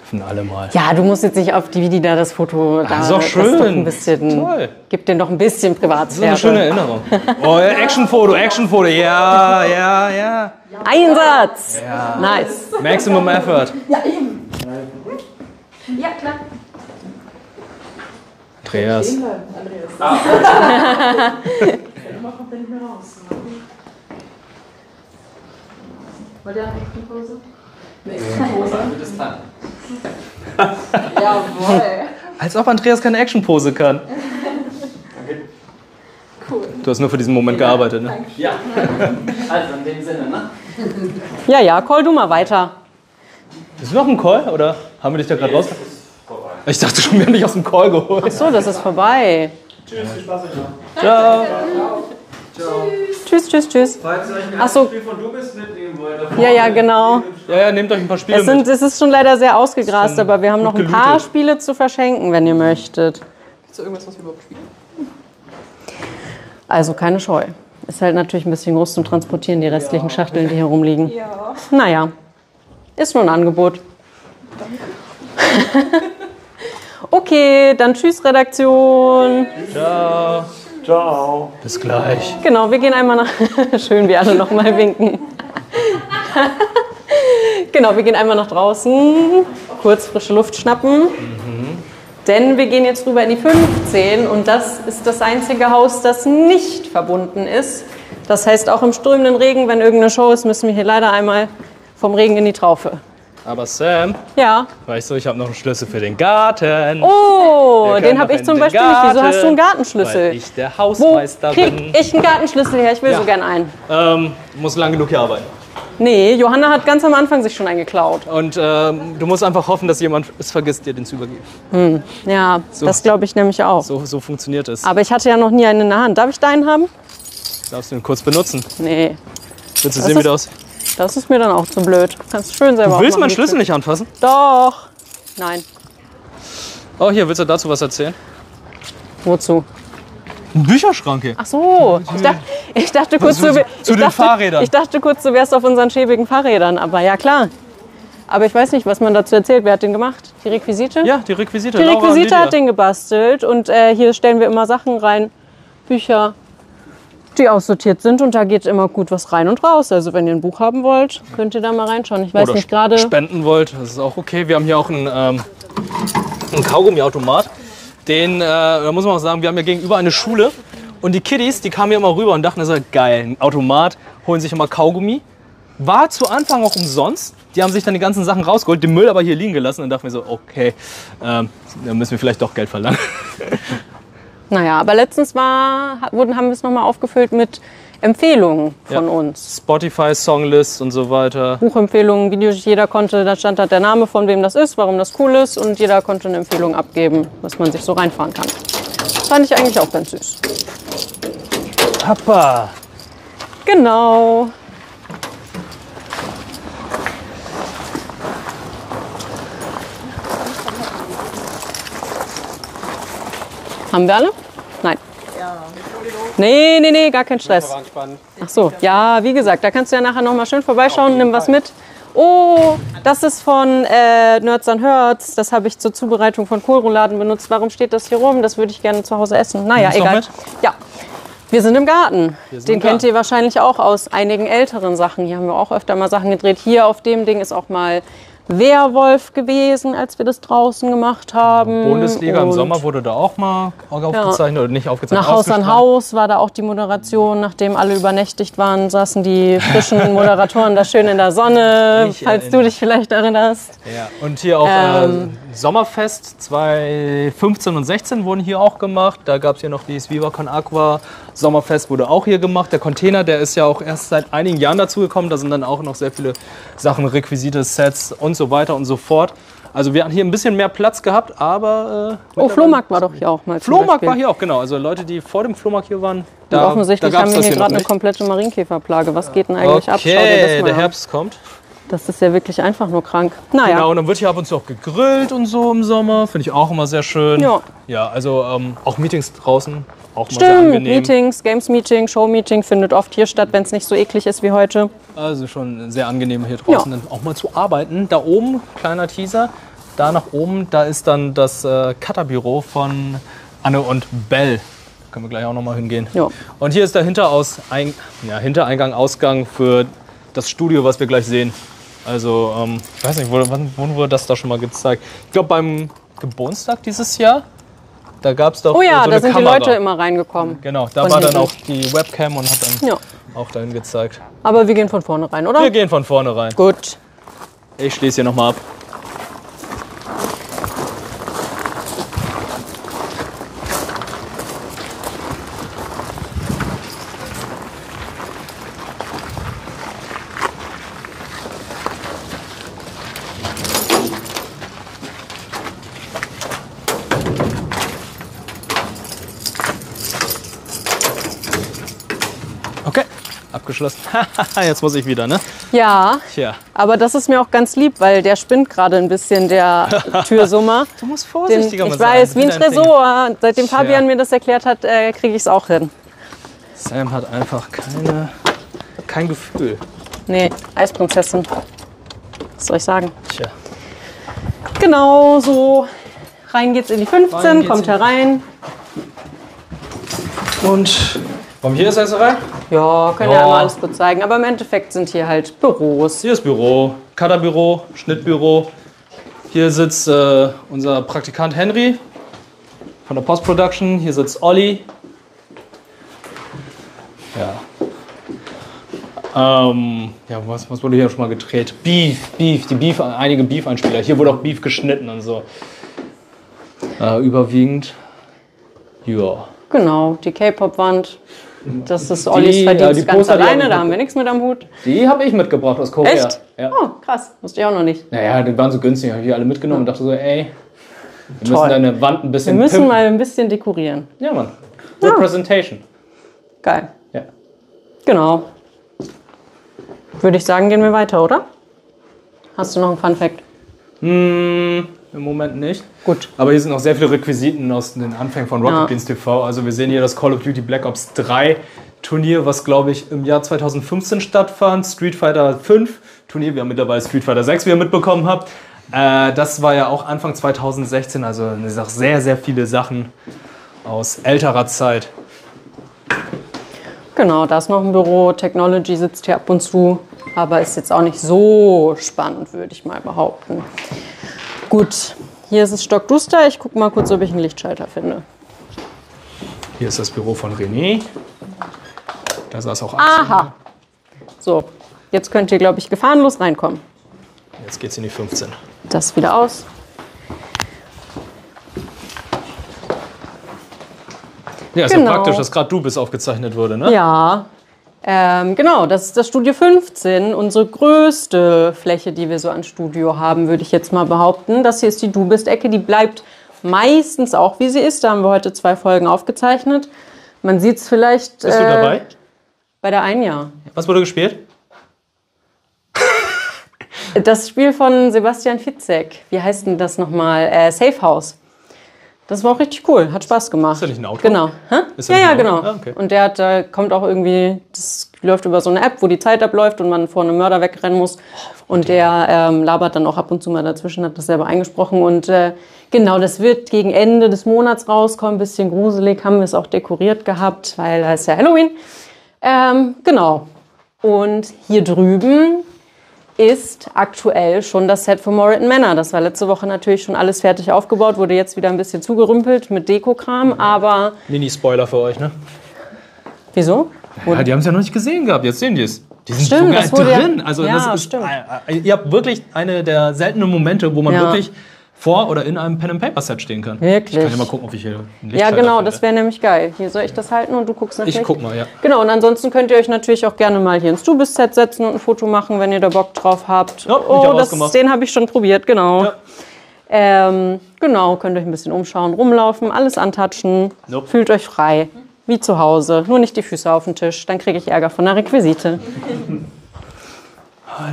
Dürfen alle mal. Ja, du musst jetzt nicht auf die, wie die da das Foto... Da, das ist doch schön. Doch ein bisschen, toll. Gib denen doch ein bisschen Privatsphäre. Das ist eine schöne Erinnerung. Oh, Actionfoto, Actionfoto. Ja, ja, ja. Einsatz! Ja. Nice. Maximum Effort. Ja, eben. Ja, klar. Andreas. Andreas. Ah. Immer kommt er nicht mehr raus. Wollt ihr eine Actionpose? Eine Actionpose? Jawohl. Als ob Andreas keine Actionpose kann. Okay. Cool. Du hast nur für diesen Moment ja, gearbeitet, ne? Danke. Ja. Also in dem Sinne, ne? Ja, ja, call du mal weiter. Ist noch ein Call oder haben wir dich da gerade nee, raus? Ich dachte schon, wir haben dich aus dem Call geholt. Ach so, das ist vorbei. Tschüss, viel Spaß euch. Ciao. Ciao. Tschüss, tschüss, tschüss. Falls ihr euch ein so. Spiel von Du bist mitnehmen wollt. Ja, ja, genau. Ja, ja, nehmt euch ein paar Spiele es sind, mit. Es ist schon leider sehr ausgegrast, aber wir haben noch ein paar gelootet. Spiele zu verschenken, wenn ihr möchtet. Gibt's da irgendwas, was wir überhaupt spielen? Also keine Scheu. Ist halt natürlich ein bisschen groß zum Transportieren, die restlichen ja. Schachteln, die hier rumliegen. Ja. Naja, ist nur ein Angebot. Danke. Okay, dann tschüss, Redaktion. Ciao. Ciao. Bis gleich. Genau, wir gehen einmal nach... Schön, wie alle nochmal winken. Genau, wir gehen einmal nach draußen, kurz frische Luft schnappen. Mhm. Denn wir gehen jetzt rüber in die fünfzehn und das ist das einzige Haus, das nicht verbunden ist. Das heißt, auch im strömenden Regen, wenn irgendeine Show ist, müssen wir hier leider einmal vom Regen in die Traufe. Aber Sam, ja. Weißt du, ich habe noch einen Schlüssel für den Garten. Oh, den habe ich zum Beispiel Garten. nicht. Wieso hast du einen Gartenschlüssel? Weil ich der Hausmeister Wo krieg bin. ich einen Gartenschlüssel her? Ich will ja. so gern einen. Ähm, muss lang genug hier arbeiten. Nee, Johanna hat ganz am Anfang sich schon eingeklaut. Und ähm, du musst einfach hoffen, dass jemand es vergisst, dir den zu übergeben. Hm. Ja, so, das glaube ich nämlich auch. So, so funktioniert es. Aber ich hatte ja noch nie einen in der Hand. Darf ich deinen haben? Darfst du ihn kurz benutzen? Nee. Willst du sehen, wie das aussieht? Das ist mir dann auch zu blöd. Kannst schön selber. Du willst meinen Schlüssel nicht anfassen? Doch. Nein. Oh, hier, willst du dazu was erzählen? Wozu? Ein Bücherschrank. Ach so. Ich dachte, ich dachte kurz, zu, zu, zu ich den dachte, Fahrrädern. Ich dachte kurz, du wärst auf unseren schäbigen Fahrrädern. Aber ja, klar. Aber ich weiß nicht, was man dazu erzählt. Wer hat den gemacht? Die Requisite? Ja, die Requisite. Die Requisite hat den gebastelt. Und äh, hier stellen wir immer Sachen rein. Bücher, die aussortiert sind, und da geht immer gut was rein und raus. Also wenn ihr ein Buch haben wollt, könnt ihr da mal reinschauen. Ich weiß Oder nicht gerade. Spenden wollt, das ist auch okay. Wir haben hier auch einen, ähm, einen Kaugummi-Automat. Den, äh, da muss man auch sagen, wir haben hier gegenüber eine Schule und die Kiddies, die kamen hier immer rüber und dachten, das ist halt geil, ein Automat, holen sich immer Kaugummi. War zu Anfang auch umsonst. Die haben sich dann die ganzen Sachen rausgeholt, den Müll aber hier liegen gelassen und dachten mir so, okay, ähm, da müssen wir vielleicht doch Geld verlangen. Naja, aber letztens war, wurden, haben wir es nochmal aufgefüllt mit Empfehlungen von ja. uns. Spotify-Songlists und so weiter. Buchempfehlungen, Videos, jeder konnte, da stand halt der Name, von wem das ist, warum das cool ist, und jeder konnte eine Empfehlung abgeben, dass man sich so reinfahren kann. Fand ich eigentlich auch ganz süß. Papa! Genau. Haben wir alle? Nein. Ja. Nee, nee, nee, gar kein Stress. Ach so, ja, wie gesagt, da kannst du ja nachher noch mal schön vorbeischauen, nimm was mit. Oh, das ist von äh, Nerds and Herds. Das habe ich zur Zubereitung von Kohlrouladen benutzt. Warum steht das hier rum? Das würde ich gerne zu Hause essen. Naja, egal. Ja, wir sind im Garten. Den kennt ihr wahrscheinlich auch aus einigen älteren Sachen. Hier haben wir auch öfter mal Sachen gedreht. Hier auf dem Ding ist auch mal Werwolf gewesen, als wir das draußen gemacht haben. Bundesliga und im Sommer wurde da auch mal aufgezeichnet ja. oder nicht aufgezeichnet. Nach Haus an Haus war da auch die Moderation. Nachdem alle übernächtigt waren, saßen die frischen Moderatoren da schön in der Sonne, ich falls erinnere. du dich vielleicht erinnerst. Ja. Und hier auch ähm, äh, Sommerfest zwanzig fünfzehn und sechzehn wurden hier auch gemacht. Da gab es hier noch dieses Viva Con Aqua. Sommerfest wurde auch hier gemacht. Der Container, der ist ja auch erst seit einigen Jahren dazugekommen. Da sind dann auch noch sehr viele Sachen, Requisite, Sets und so weiter und so fort. Also wir haben hier ein bisschen mehr Platz gehabt, aber... Äh, oh, Flohmarkt war doch hier auch mal. Flohmarkt war hier auch, genau. Also Leute, die vor dem Flohmarkt hier waren, da, offensichtlich da haben wir hier gerade eine komplette Marienkäferplage. Was geht denn eigentlich ab? Okay, der Herbst kommt. Das ist ja wirklich einfach nur krank. Naja. Genau, und dann wird hier ab und zu auch gegrillt und so im Sommer. Finde ich auch immer sehr schön. Ja, ja, also ähm, auch Meetings draußen, auch mal sehr angenehm. Meetings, Games-Meeting, Show-Meeting findet oft hier statt, wenn es nicht so eklig ist wie heute. Also schon sehr angenehm hier draußen ja. dann auch mal zu arbeiten. Da oben, kleiner Teaser, da nach oben, da ist dann das äh, Cutterbüro von Anne und Bell. Da können wir gleich auch nochmal hingehen. Ja. Und hier ist der Hinteraus ein, ja, Hintereingang, Ausgang für das Studio, was wir gleich sehen. Also, ähm, ich weiß nicht, wo, wann, wann wurde das da schon mal gezeigt? Ich glaube, beim Geburtstag dieses Jahr, da gab es doch Oh ja, so da eine sind Kamera. die Leute immer reingekommen. Genau, da war hinten dann auch die Webcam und hat dann ja. auch dahin gezeigt. Aber wir gehen von vorne rein, oder? Wir gehen von vorne rein. Gut. Ich schließe hier nochmal ab. Jetzt muss ich wieder, ne? Ja, Tja. aber das ist mir auch ganz lieb, weil der spinnt gerade ein bisschen, der Türsummer. Du musst vorsichtiger Den, ich sein. Ich weiß, wie ein Tresor. Ding. Seitdem Tja. Fabian mir das erklärt hat, äh, kriege ich es auch hin. Sam hat einfach keine, kein Gefühl. Nee, Eisprinzessin. Was soll ich sagen? Tja. Genau, so rein geht's in die fünfzehn, kommt herein. Und... Wollen wir hier das erste rein? Ja, können ja, ja immer alles gut zeigen. Aber im Endeffekt sind hier halt Büros. Hier ist Büro, Kaderbüro, Schnittbüro. Hier sitzt äh, unser Praktikant Henry von der Post-Production. Hier sitzt Olli. Ja. Ähm, ja, was, was wurde hier schon mal gedreht? Beef, Beef, die Beef, einige Beef-Einspieler. Hier wurde auch Beef geschnitten und so. Äh, überwiegend. Ja. Genau, die K-Pop-Wand. Das ist Ollis Verdienst ja, ganz alleine, da haben wir nichts mit am Hut. Die habe ich mitgebracht aus Korea. Echt? Ja. Oh, krass. Wusste ich auch noch nicht. Naja, die waren so günstig, habe ich die alle mitgenommen ja. und dachte so, ey, wir Toll. müssen deine Wand ein bisschen Wir müssen pimpen. mal ein bisschen dekorieren. Ja, Mann. Ja. Representation. Geil. Ja. Genau. Würde ich sagen, gehen wir weiter, oder? Hast du noch einen Funfact? Hm... Im Moment nicht. Gut. Aber hier sind noch sehr viele Requisiten aus den Anfängen von Rocket Beans ja. T V. Also wir sehen hier das Call of Duty Black Ops drei Turnier, was glaube ich im Jahr zweitausendfünfzehn stattfand. Street Fighter fünf Turnier, wir haben mittlerweile Street Fighter sechs, wie ihr mitbekommen habt. Äh, das war ja auch Anfang zweitausendsechzehn, also sehr, sehr viele Sachen aus älterer Zeit. Genau, da ist noch ein Büro. Technology sitzt hier ab und zu, aber ist jetzt auch nicht so spannend, würde ich mal behaupten. Gut, hier ist es stockduster. Ich gucke mal kurz, ob ich einen Lichtschalter finde. Hier ist das Büro von René. Da saß auch Axel. Aha. So, jetzt könnt ihr, glaube ich, gefahrenlos reinkommen. Jetzt geht's in die fünfzehn. Das wieder aus. Ja, ist genau. ja praktisch, dass gerade du bist aufgezeichnet wurde, ne? Ja. Ähm, genau, das ist das Studio fünfzehn, unsere größte Fläche, die wir so an Studio haben, würde ich jetzt mal behaupten. Das hier ist die Du-Bist-Ecke, die bleibt meistens auch, wie sie ist. Da haben wir heute zwei Folgen aufgezeichnet. Man sieht es vielleicht... Bist äh, du dabei? Bei der einen, ja. Was wurde gespielt? Das Spiel von Sebastian Fitzek. Wie heißt denn das nochmal? Äh, Safe House. Das war auch richtig cool, hat Spaß gemacht. Ist das nicht ein Auto? Genau. Hä? Ist das ja, ja, genau. Ah, okay. Und der hat, äh, kommt auch irgendwie, das läuft über so eine App, wo die Zeit abläuft und man vor einem Mörder wegrennen muss. Und der ähm, labert dann auch ab und zu mal dazwischen, hat das selber eingesprochen. Und äh, genau, das wird gegen Ende des Monats rauskommen, ein bisschen gruselig, haben wir es auch dekoriert gehabt, weil da ist ja Halloween. Ähm, genau. Und hier drüben ist aktuell schon das Set von Moritz und Männer. Das war letzte Woche natürlich schon alles fertig aufgebaut, wurde jetzt wieder ein bisschen zugerümpelt mit Dekokram, aber... Mini-Spoiler für euch, ne? Wieso? Ja, die haben es ja noch nicht gesehen gehabt, jetzt sehen die es. Die sind stimmt, sogar das wurde drin. Ja, also, ja, das ist, stimmt. Ihr habt wirklich eine der seltenen Momente, wo man ja. wirklich vor oder in einem Pen and Paper Set stehen kann. Wirklich? Ich kann ja mal gucken, ob ich hier ein Licht Ja, genau, finde. Das wäre nämlich geil. Hier soll ich das halten und du guckst natürlich. Ich guck mal, ja. Genau, und ansonsten könnt ihr euch natürlich auch gerne mal hier ins Du-Bist-Set setzen und ein Foto machen, wenn ihr da Bock drauf habt. Ja, oh, das, den habe ich schon probiert, genau. Ja. Ähm, genau, könnt euch ein bisschen umschauen, rumlaufen, alles antatschen. Nope. Fühlt euch frei, wie zu Hause. Nur nicht die Füße auf den Tisch, dann kriege ich Ärger von der Requisite.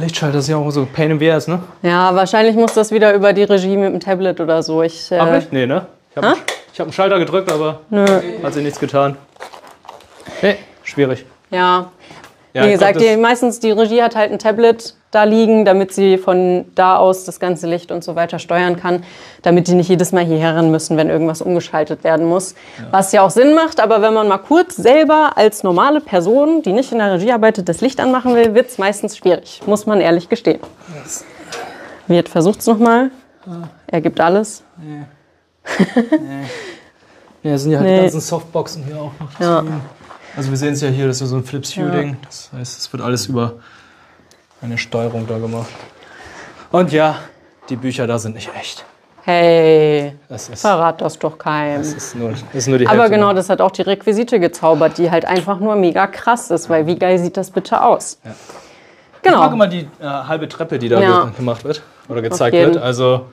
Lichtschalter ist ja auch so Pain in the Ass, ne? Ja, wahrscheinlich muss das wieder über die Regie mit dem Tablet oder so. Ich, äh aber nicht? Nee, ne? Ich habe hab einen Schalter gedrückt, aber Nö. hat sich nichts getan. Nee, schwierig. Ja, ja wie gesagt, glaub, die, meistens die Regie hat halt ein Tablet da liegen, damit sie von da aus das ganze Licht und so weiter steuern kann, damit die nicht jedes Mal hierher rennen müssen, wenn irgendwas umgeschaltet werden muss. Ja. Was ja auch Sinn macht, aber wenn man mal kurz selber als normale Person, die nicht in der Regie arbeitet, das Licht anmachen will, wird es meistens schwierig, muss man ehrlich gestehen. Yes. Wirt versucht es nochmal, er gibt alles. Nee. nee. Ja, sind ja halt nee. die ganzen Softboxen hier auch noch. Ja. Also wir sehen es ja hier, das ist so ein Flip-Shooting, ja. das heißt, es wird alles über eine Steuerung da gemacht. Und ja, die Bücher da sind nicht echt. Hey, das ist, verrat das doch keinem. Das ist nur, das ist nur die Hälfte. Aber genau, das hat auch die Requisite gezaubert, die halt einfach nur mega krass ist, weil wie geil sieht das bitte aus? Ja. Genau. Ich frage mal die äh, halbe Treppe, die da ja. gemacht wird oder gezeigt wird. Also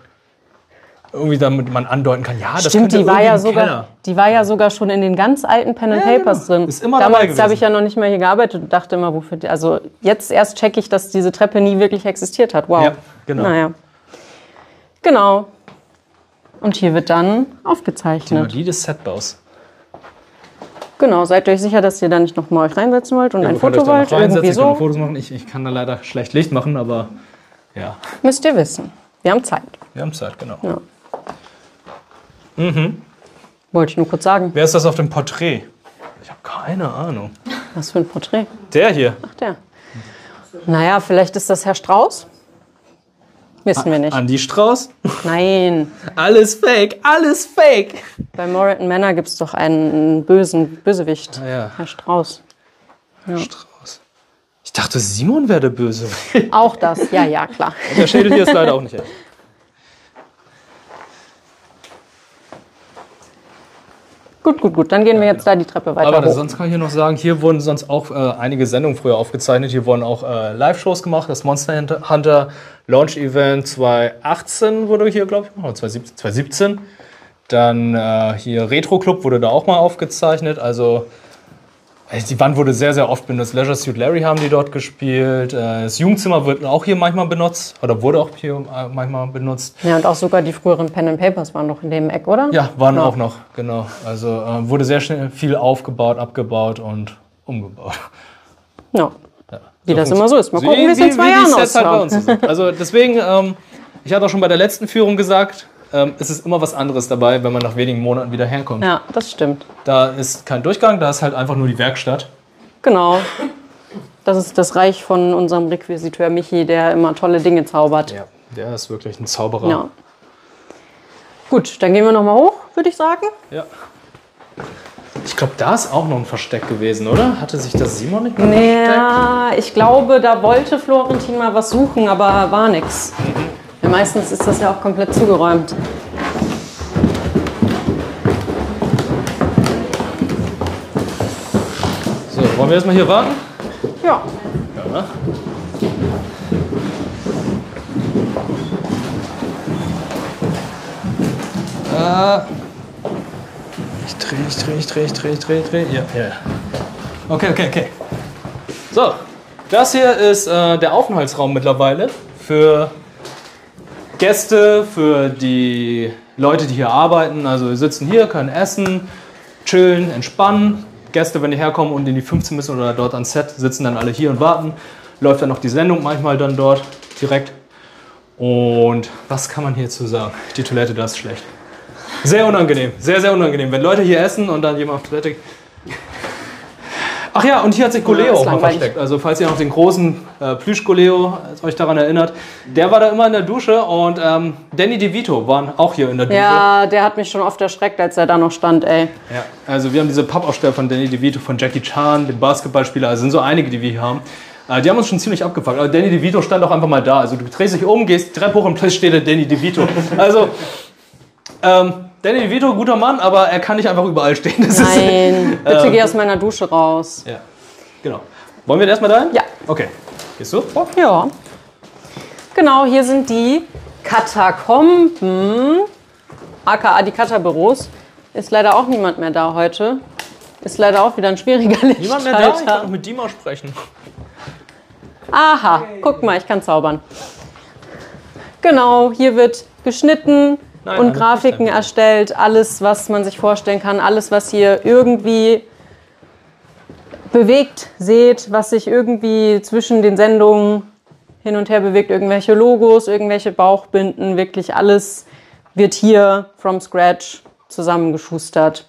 irgendwie, damit man andeuten kann, ja, das stimmt, die war ja sogar, die war ja sogar schon in den ganz alten Pen and Papers drin. Ist immer dabei gewesen. Damals habe ich ja noch nicht mal hier gearbeitet und dachte immer, wofür die, also jetzt erst checke ich, dass diese Treppe nie wirklich existiert hat. Wow. Ja, genau. Naja. Genau. Und hier wird dann aufgezeichnet. Die Magie des Setbaus. Genau, seid euch sicher, dass ihr da nicht noch mal euch reinsetzen wollt und ja, ein Foto wollt. Irgendwie so. Ich, Fotos machen. Ich, ich kann da leider schlecht Licht machen, aber ja. Müsst ihr wissen. Wir haben Zeit. Wir haben Zeit, genau. Ja. Mhm. Wollte ich nur kurz sagen. Wer ist das auf dem Porträt? Ich habe keine Ahnung. Was für ein Porträt? Der hier. Ach, der. Naja, vielleicht ist das Herr Strauß. Wissen wir nicht. Andi Strauß? Nein. Alles fake, alles fake. Bei Moreton Manor gibt es doch einen bösen Bösewicht. Ah, ja. Herr Strauß. Ja. Strauß. Ich dachte, Simon wäre der Böse. Auch das, ja, ja, klar. Der Schädel hier ist leider auch nicht echt. Gut, gut, gut. Dann gehen wir jetzt da die Treppe weiter. Aber hoch. Sonst kann ich hier noch sagen, hier wurden sonst auch äh, einige Sendungen früher aufgezeichnet. Hier wurden auch äh, Live-Shows gemacht. Das Monster Hunter Launch Event zwanzig achtzehn wurde hier, glaube ich, oder zwanzig siebzehn. Dann äh, hier Retro Club wurde da auch mal aufgezeichnet. Also die Wand wurde sehr, sehr oft benutzt. Leisure Suit Larry haben die dort gespielt. Das Jugendzimmer wird auch hier manchmal benutzt. Oder wurde auch hier manchmal benutzt. Ja, und auch sogar die früheren Pen and Papers waren noch in dem Eck, oder? Ja, waren genau. auch noch, genau. Also äh, wurde sehr schnell viel aufgebaut, abgebaut und umgebaut. Ja, ja. Wie so das immer so ist. Mal gucken, wie es in zwei Jahren aussieht. Halt bei uns ist. Also deswegen, ähm, ich hatte auch schon bei der letzten Führung gesagt, Ähm, es ist immer was anderes dabei, wenn man nach wenigen Monaten wieder herkommt. Ja, das stimmt. Da ist kein Durchgang, da ist halt einfach nur die Werkstatt. Genau. Das ist das Reich von unserem Requisiteur Michi, der immer tolle Dinge zaubert. Ja, der ist wirklich ein Zauberer. Ja. Gut, dann gehen wir nochmal hoch, würde ich sagen. Ja. Ich glaube, da ist auch noch ein Versteck gewesen, oder? Hatte sich das Simon nicht mehr versteckt? Ja, ich glaube, da wollte Florentin mal was suchen, aber war nichts. Mhm. Meistens ist das ja auch komplett zugeräumt. So, wollen wir erstmal hier warten? Ja. Ja. Ah. Ich drehe, ich drehe, ich drehe, ich drehe, ich drehe, ich drehe. Ja, ja. Okay, okay, okay. So, das hier ist äh, der Aufenthaltsraum mittlerweile für Gäste, für die Leute, die hier arbeiten. Also wir sitzen hier, können essen, chillen, entspannen. Gäste, wenn die herkommen und in die fünfzehn müssen oder dort ans Set, sitzen dann alle hier und warten. Läuft dann noch die Sendung manchmal dann dort direkt. Und was kann man hierzu sagen? Die Toilette, das ist schlecht. Sehr unangenehm, sehr, sehr unangenehm. Wenn Leute hier essen und dann jemand auf Toilette geht. Ach ja, und hier hat sich Goleo ja, auch mal versteckt. Also falls ihr noch den großen äh, Plüsch-Goleo euch daran erinnert, der war da immer in der Dusche und ähm, Danny DeVito waren auch hier in der Dusche. Ja, der hat mich schon oft erschreckt, als er da noch stand, ey. Ja, also wir haben diese Pappaufsteller von Danny DeVito, von Jackie Chan, dem Basketballspieler, also sind so einige, die wir hier haben. Äh, die haben uns schon ziemlich abgefuckt, aber Danny DeVito stand auch einfach mal da. Also du drehst dich um, gehst die Treppe hoch und plötzlich steht der Danny DeVito. Also, ähm, Danny DeVito, guter Mann, aber er kann nicht einfach überall stehen. Das Nein, ist, bitte ähm, geh aus meiner Dusche raus. Ja, genau. Wollen wir das erstmal dahin? Ja. Okay. Gehst du? Oh. Ja. Genau, hier sind die Katakomben, aka die Katabüros. Ist leider auch niemand mehr da heute. Ist leider auch wieder ein schwieriger Lichtschalter. Niemand mehr da? Ich kann auch mit Dima sprechen. Aha, hey. Guck mal, ich kann zaubern. Genau, hier wird geschnitten. Nein, und Grafiken erstellt, alles, was man sich vorstellen kann, alles, was hier irgendwie bewegt, seht, was sich irgendwie zwischen den Sendungen hin und her bewegt, irgendwelche Logos, irgendwelche Bauchbinden, wirklich alles wird hier from scratch zusammengeschustert.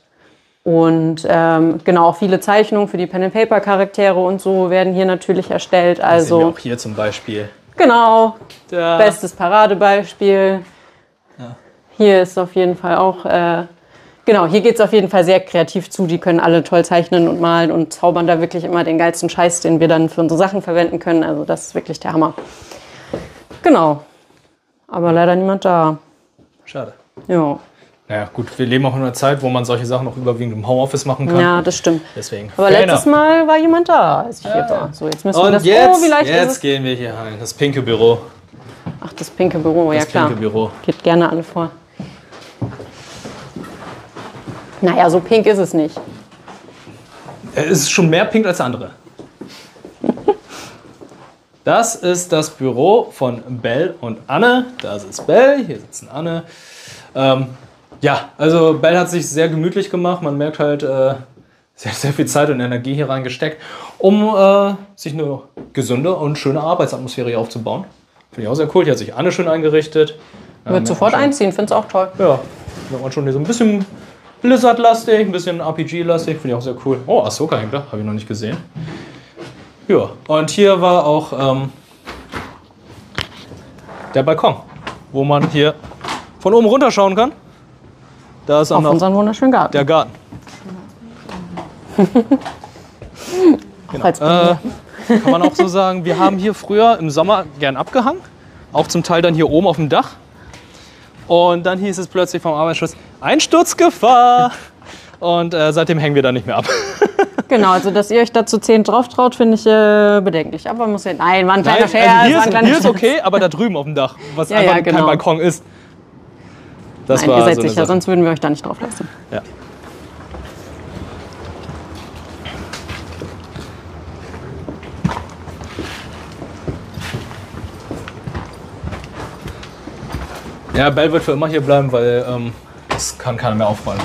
Und ähm, genau, auch viele Zeichnungen für die Pen-and-Paper-Charaktere und so werden hier natürlich erstellt. Also auch hier zum Beispiel. Genau, da. Bestes Paradebeispiel. Ja. Hier ist auf jeden Fall auch, äh, genau, hier geht es auf jeden Fall sehr kreativ zu. Die können alle toll zeichnen und malen und zaubern da wirklich immer den geilsten Scheiß, den wir dann für unsere Sachen verwenden können. Also das ist wirklich der Hammer. Genau. Aber leider niemand da. Schade. Ja. Naja, gut, wir leben auch in einer Zeit, wo man solche Sachen auch überwiegend im Homeoffice machen kann. Ja, das stimmt. Deswegen. Aber Fair letztes enough. Mal war jemand da, als ich ja, hier war. Ja. So, jetzt müssen und wir das jetzt, oh, jetzt ist gehen wir hier rein. Das pinke Büro. Ach, das pinke Büro, das ja klar. Das pinke Büro. Geht gerne alle vor. Naja, so pink ist es nicht. Es ist schon mehr pink als andere. Das ist das Büro von Bell und Anne. Da sitzt Bell, hier sitzen Anne. Ähm, ja, also Bell hat sich sehr gemütlich gemacht. Man merkt halt, äh, sie hat sehr viel Zeit und Energie hier reingesteckt, um äh, sich eine gesunde und schöne Arbeitsatmosphäre hier aufzubauen. Finde ich auch sehr cool. Hier hat sich Anne schön eingerichtet. Wird sofort einziehen, finde es auch toll. Ja, wenn man schon hier so ein bisschen Lizard-lastig, ein bisschen R P G-lastig, finde ich auch sehr cool. Oh, Ahsoka hängt da, habe ich noch nicht gesehen. Ja, und hier war auch ähm, der Balkon, wo man hier von oben runterschauen kann. Da ist auch noch unseren wunderschönen Garten. Der Garten. Genau. äh, kann man auch so sagen, wir haben hier früher im Sommer gern abgehangen, auch zum Teil dann hier oben auf dem Dach. Und dann hieß es plötzlich vom Arbeitsschutz, Einsturzgefahr. Und äh, seitdem hängen wir da nicht mehr ab. Genau, also dass ihr euch da zu zehn drauf traut, finde ich äh, bedenklich. Aber man muss ja, nein, war ein kleiner Scherz. Also hier, war ein kleiner hier ist okay, aber da drüben auf dem Dach, was ja, einfach ja, genau. kein Balkon ist. Das nein, war ihr seid so sicher, sonst würden wir euch da nicht drauf lassen. Ja. Ja, Bell wird für immer hier bleiben, weil ähm, das kann keiner mehr aufräumen.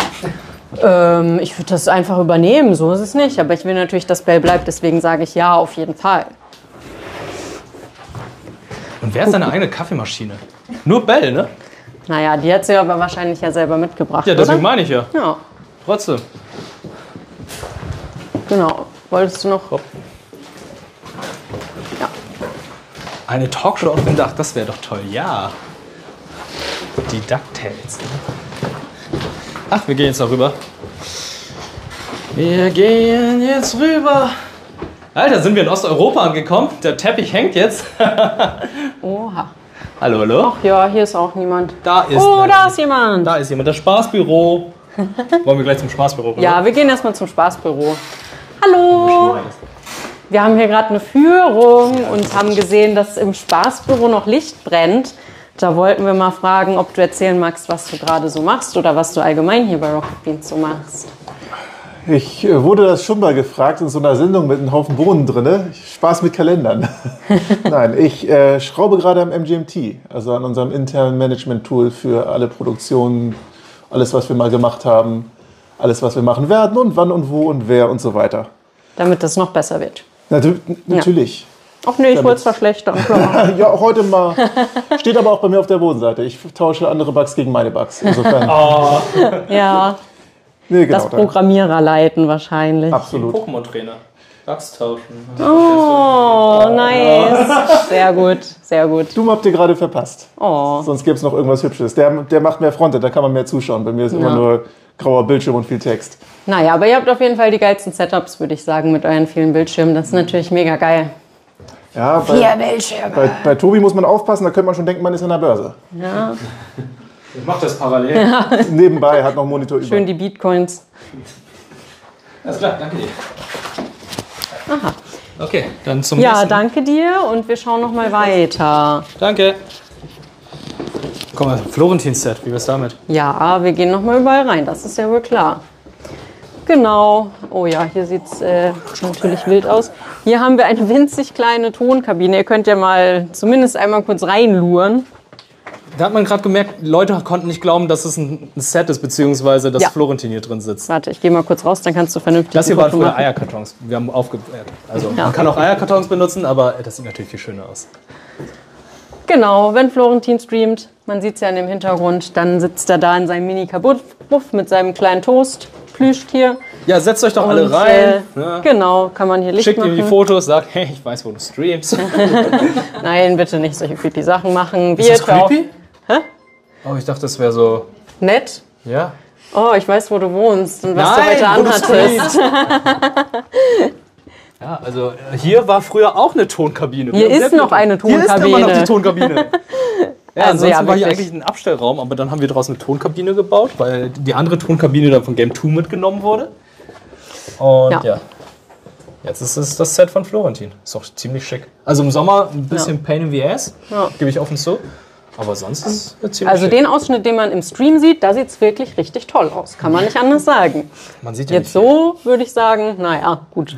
Ähm, ich würde das einfach übernehmen, so ist es nicht. Aber ich will natürlich, dass Bell bleibt, deswegen sage ich ja, auf jeden Fall. Und wer ist seine eigene Kaffeemaschine? Nur Bell, ne? Naja, die hat sie aber wahrscheinlich ja selber mitgebracht, ja, deswegen oder? Meine ich ja. Ja. Trotzdem. Genau. Wolltest du noch? Hopp. Ja. Eine Talkshow auf dem Dach, das wäre doch toll, ja. Die Duct Tapes. Ach, wir gehen jetzt noch rüber. Wir gehen jetzt rüber. Alter, sind wir in Osteuropa angekommen? Der Teppich hängt jetzt. Oha. Hallo, hallo. Ach ja, hier ist auch niemand. Da ist Oh, da ist jemand. Da ist jemand. Das Spaßbüro. Wollen wir gleich zum Spaßbüro rüber? Ja, wir gehen erstmal zum Spaßbüro. Hallo. Wir haben hier gerade eine Führung und haben gesehen, dass im Spaßbüro noch Licht brennt. Da wollten wir mal fragen, ob du erzählen magst, was du gerade so machst oder was du allgemein hier bei Rocket Beans so machst. Ich wurde das schon mal gefragt in so einer Sendung mit einem Haufen Bohnen drin. Spaß mit Kalendern. Nein, ich äh, schraube gerade am M G M T, also an unserem internen Management-Tool für alle Produktionen, alles, was wir mal gemacht haben, alles, was wir machen werden und wann und wo und wer und so weiter. Damit das noch besser wird. Natu- natürlich. Ja. Ach nee, ich wollte es verschlechtern. Ja, auch heute mal. Steht aber auch bei mir auf der Bodenseite. Ich tausche andere Bugs gegen meine Bugs. Insofern. Oh. Ja. Nee, genau, das Programmiererleiten wahrscheinlich. Absolut. Pokémon-Trainer. Bugs tauschen. Oh, nice. Sehr gut, sehr gut. Du habt ihr gerade verpasst. Oh. Sonst gäbe es noch irgendwas Hübsches. Der, der macht mehr Frontend, da kann man mehr zuschauen. Bei mir ist ja immer nur grauer Bildschirm und viel Text. Naja, aber ihr habt auf jeden Fall die geilsten Setups, würde ich sagen, mit euren vielen Bildschirmen. Das ist natürlich mega geil. Ja, bei, Vier Bildschirme. Bei, bei Tobi muss man aufpassen, da könnte man schon denken, man ist an der Börse. Ja. Ich mache das parallel. Ja. Nebenbei hat noch Monitor über. Schön die Bitcoins. Alles klar, danke dir. Aha. Okay, dann zum nächsten. Ja, danke dir und wir schauen noch mal weiter. Danke. Komm mal, Florentin-Set, wie wär's damit? Ja, wir gehen noch mal überall rein, das ist ja wohl klar. Genau. Oh ja, hier sieht es äh, natürlich wild aus. Hier haben wir eine winzig kleine Tonkabine. Ihr könnt ja mal zumindest einmal kurz reinluren. Da hat man gerade gemerkt, Leute konnten nicht glauben, dass es ein Set ist, beziehungsweise dass ja. Florentin hier drin sitzt. Warte, ich gehe mal kurz raus, dann kannst du vernünftig. Das hier waren früher Eierkartons. Wir haben aufge Also ja. Man kann auch Eierkartons benutzen, aber das sieht natürlich viel schöner aus. Genau, wenn Florentin streamt, man sieht es ja in dem Hintergrund, dann sitzt er da in seinem Mini-Kabuff mit seinem kleinen Toast. Plüschtier. Ja, setzt euch doch und, alle rein. Äh, ja. Genau, kann man hier Licht Schickt machen. Schickt ihm die Fotos, sagt, hey, ich weiß, wo du streamst. Nein, bitte nicht solche creepy Sachen machen. Wie ist das creepy? Hä? Oh, ich dachte, das wäre so... Nett? Ja. Oh, ich weiß, wo du wohnst und was Nein, du heute anhattest. Ja, also hier war früher auch eine Tonkabine. Hier ist noch eine Tonkabine. Hier ist immer noch die Tonkabine. Ja, also, ansonsten ja, war hier eigentlich ein Abstellraum, aber dann haben wir draußen eine Tonkabine gebaut, weil die andere Tonkabine dann von Game zwei mitgenommen wurde. Und ja, ja. Jetzt ist es das Set von Florentin. Ist doch ziemlich schick. Also im Sommer ein bisschen ja. Pain in the Ass, ja. Gebe ich offen zu. Aber sonst ist es ziemlich Also schick. Den Ausschnitt, den man im Stream sieht, da sieht es wirklich richtig toll aus. Kann man nicht anders sagen. Man sieht ja jetzt nicht so, würde ich sagen, naja, gut.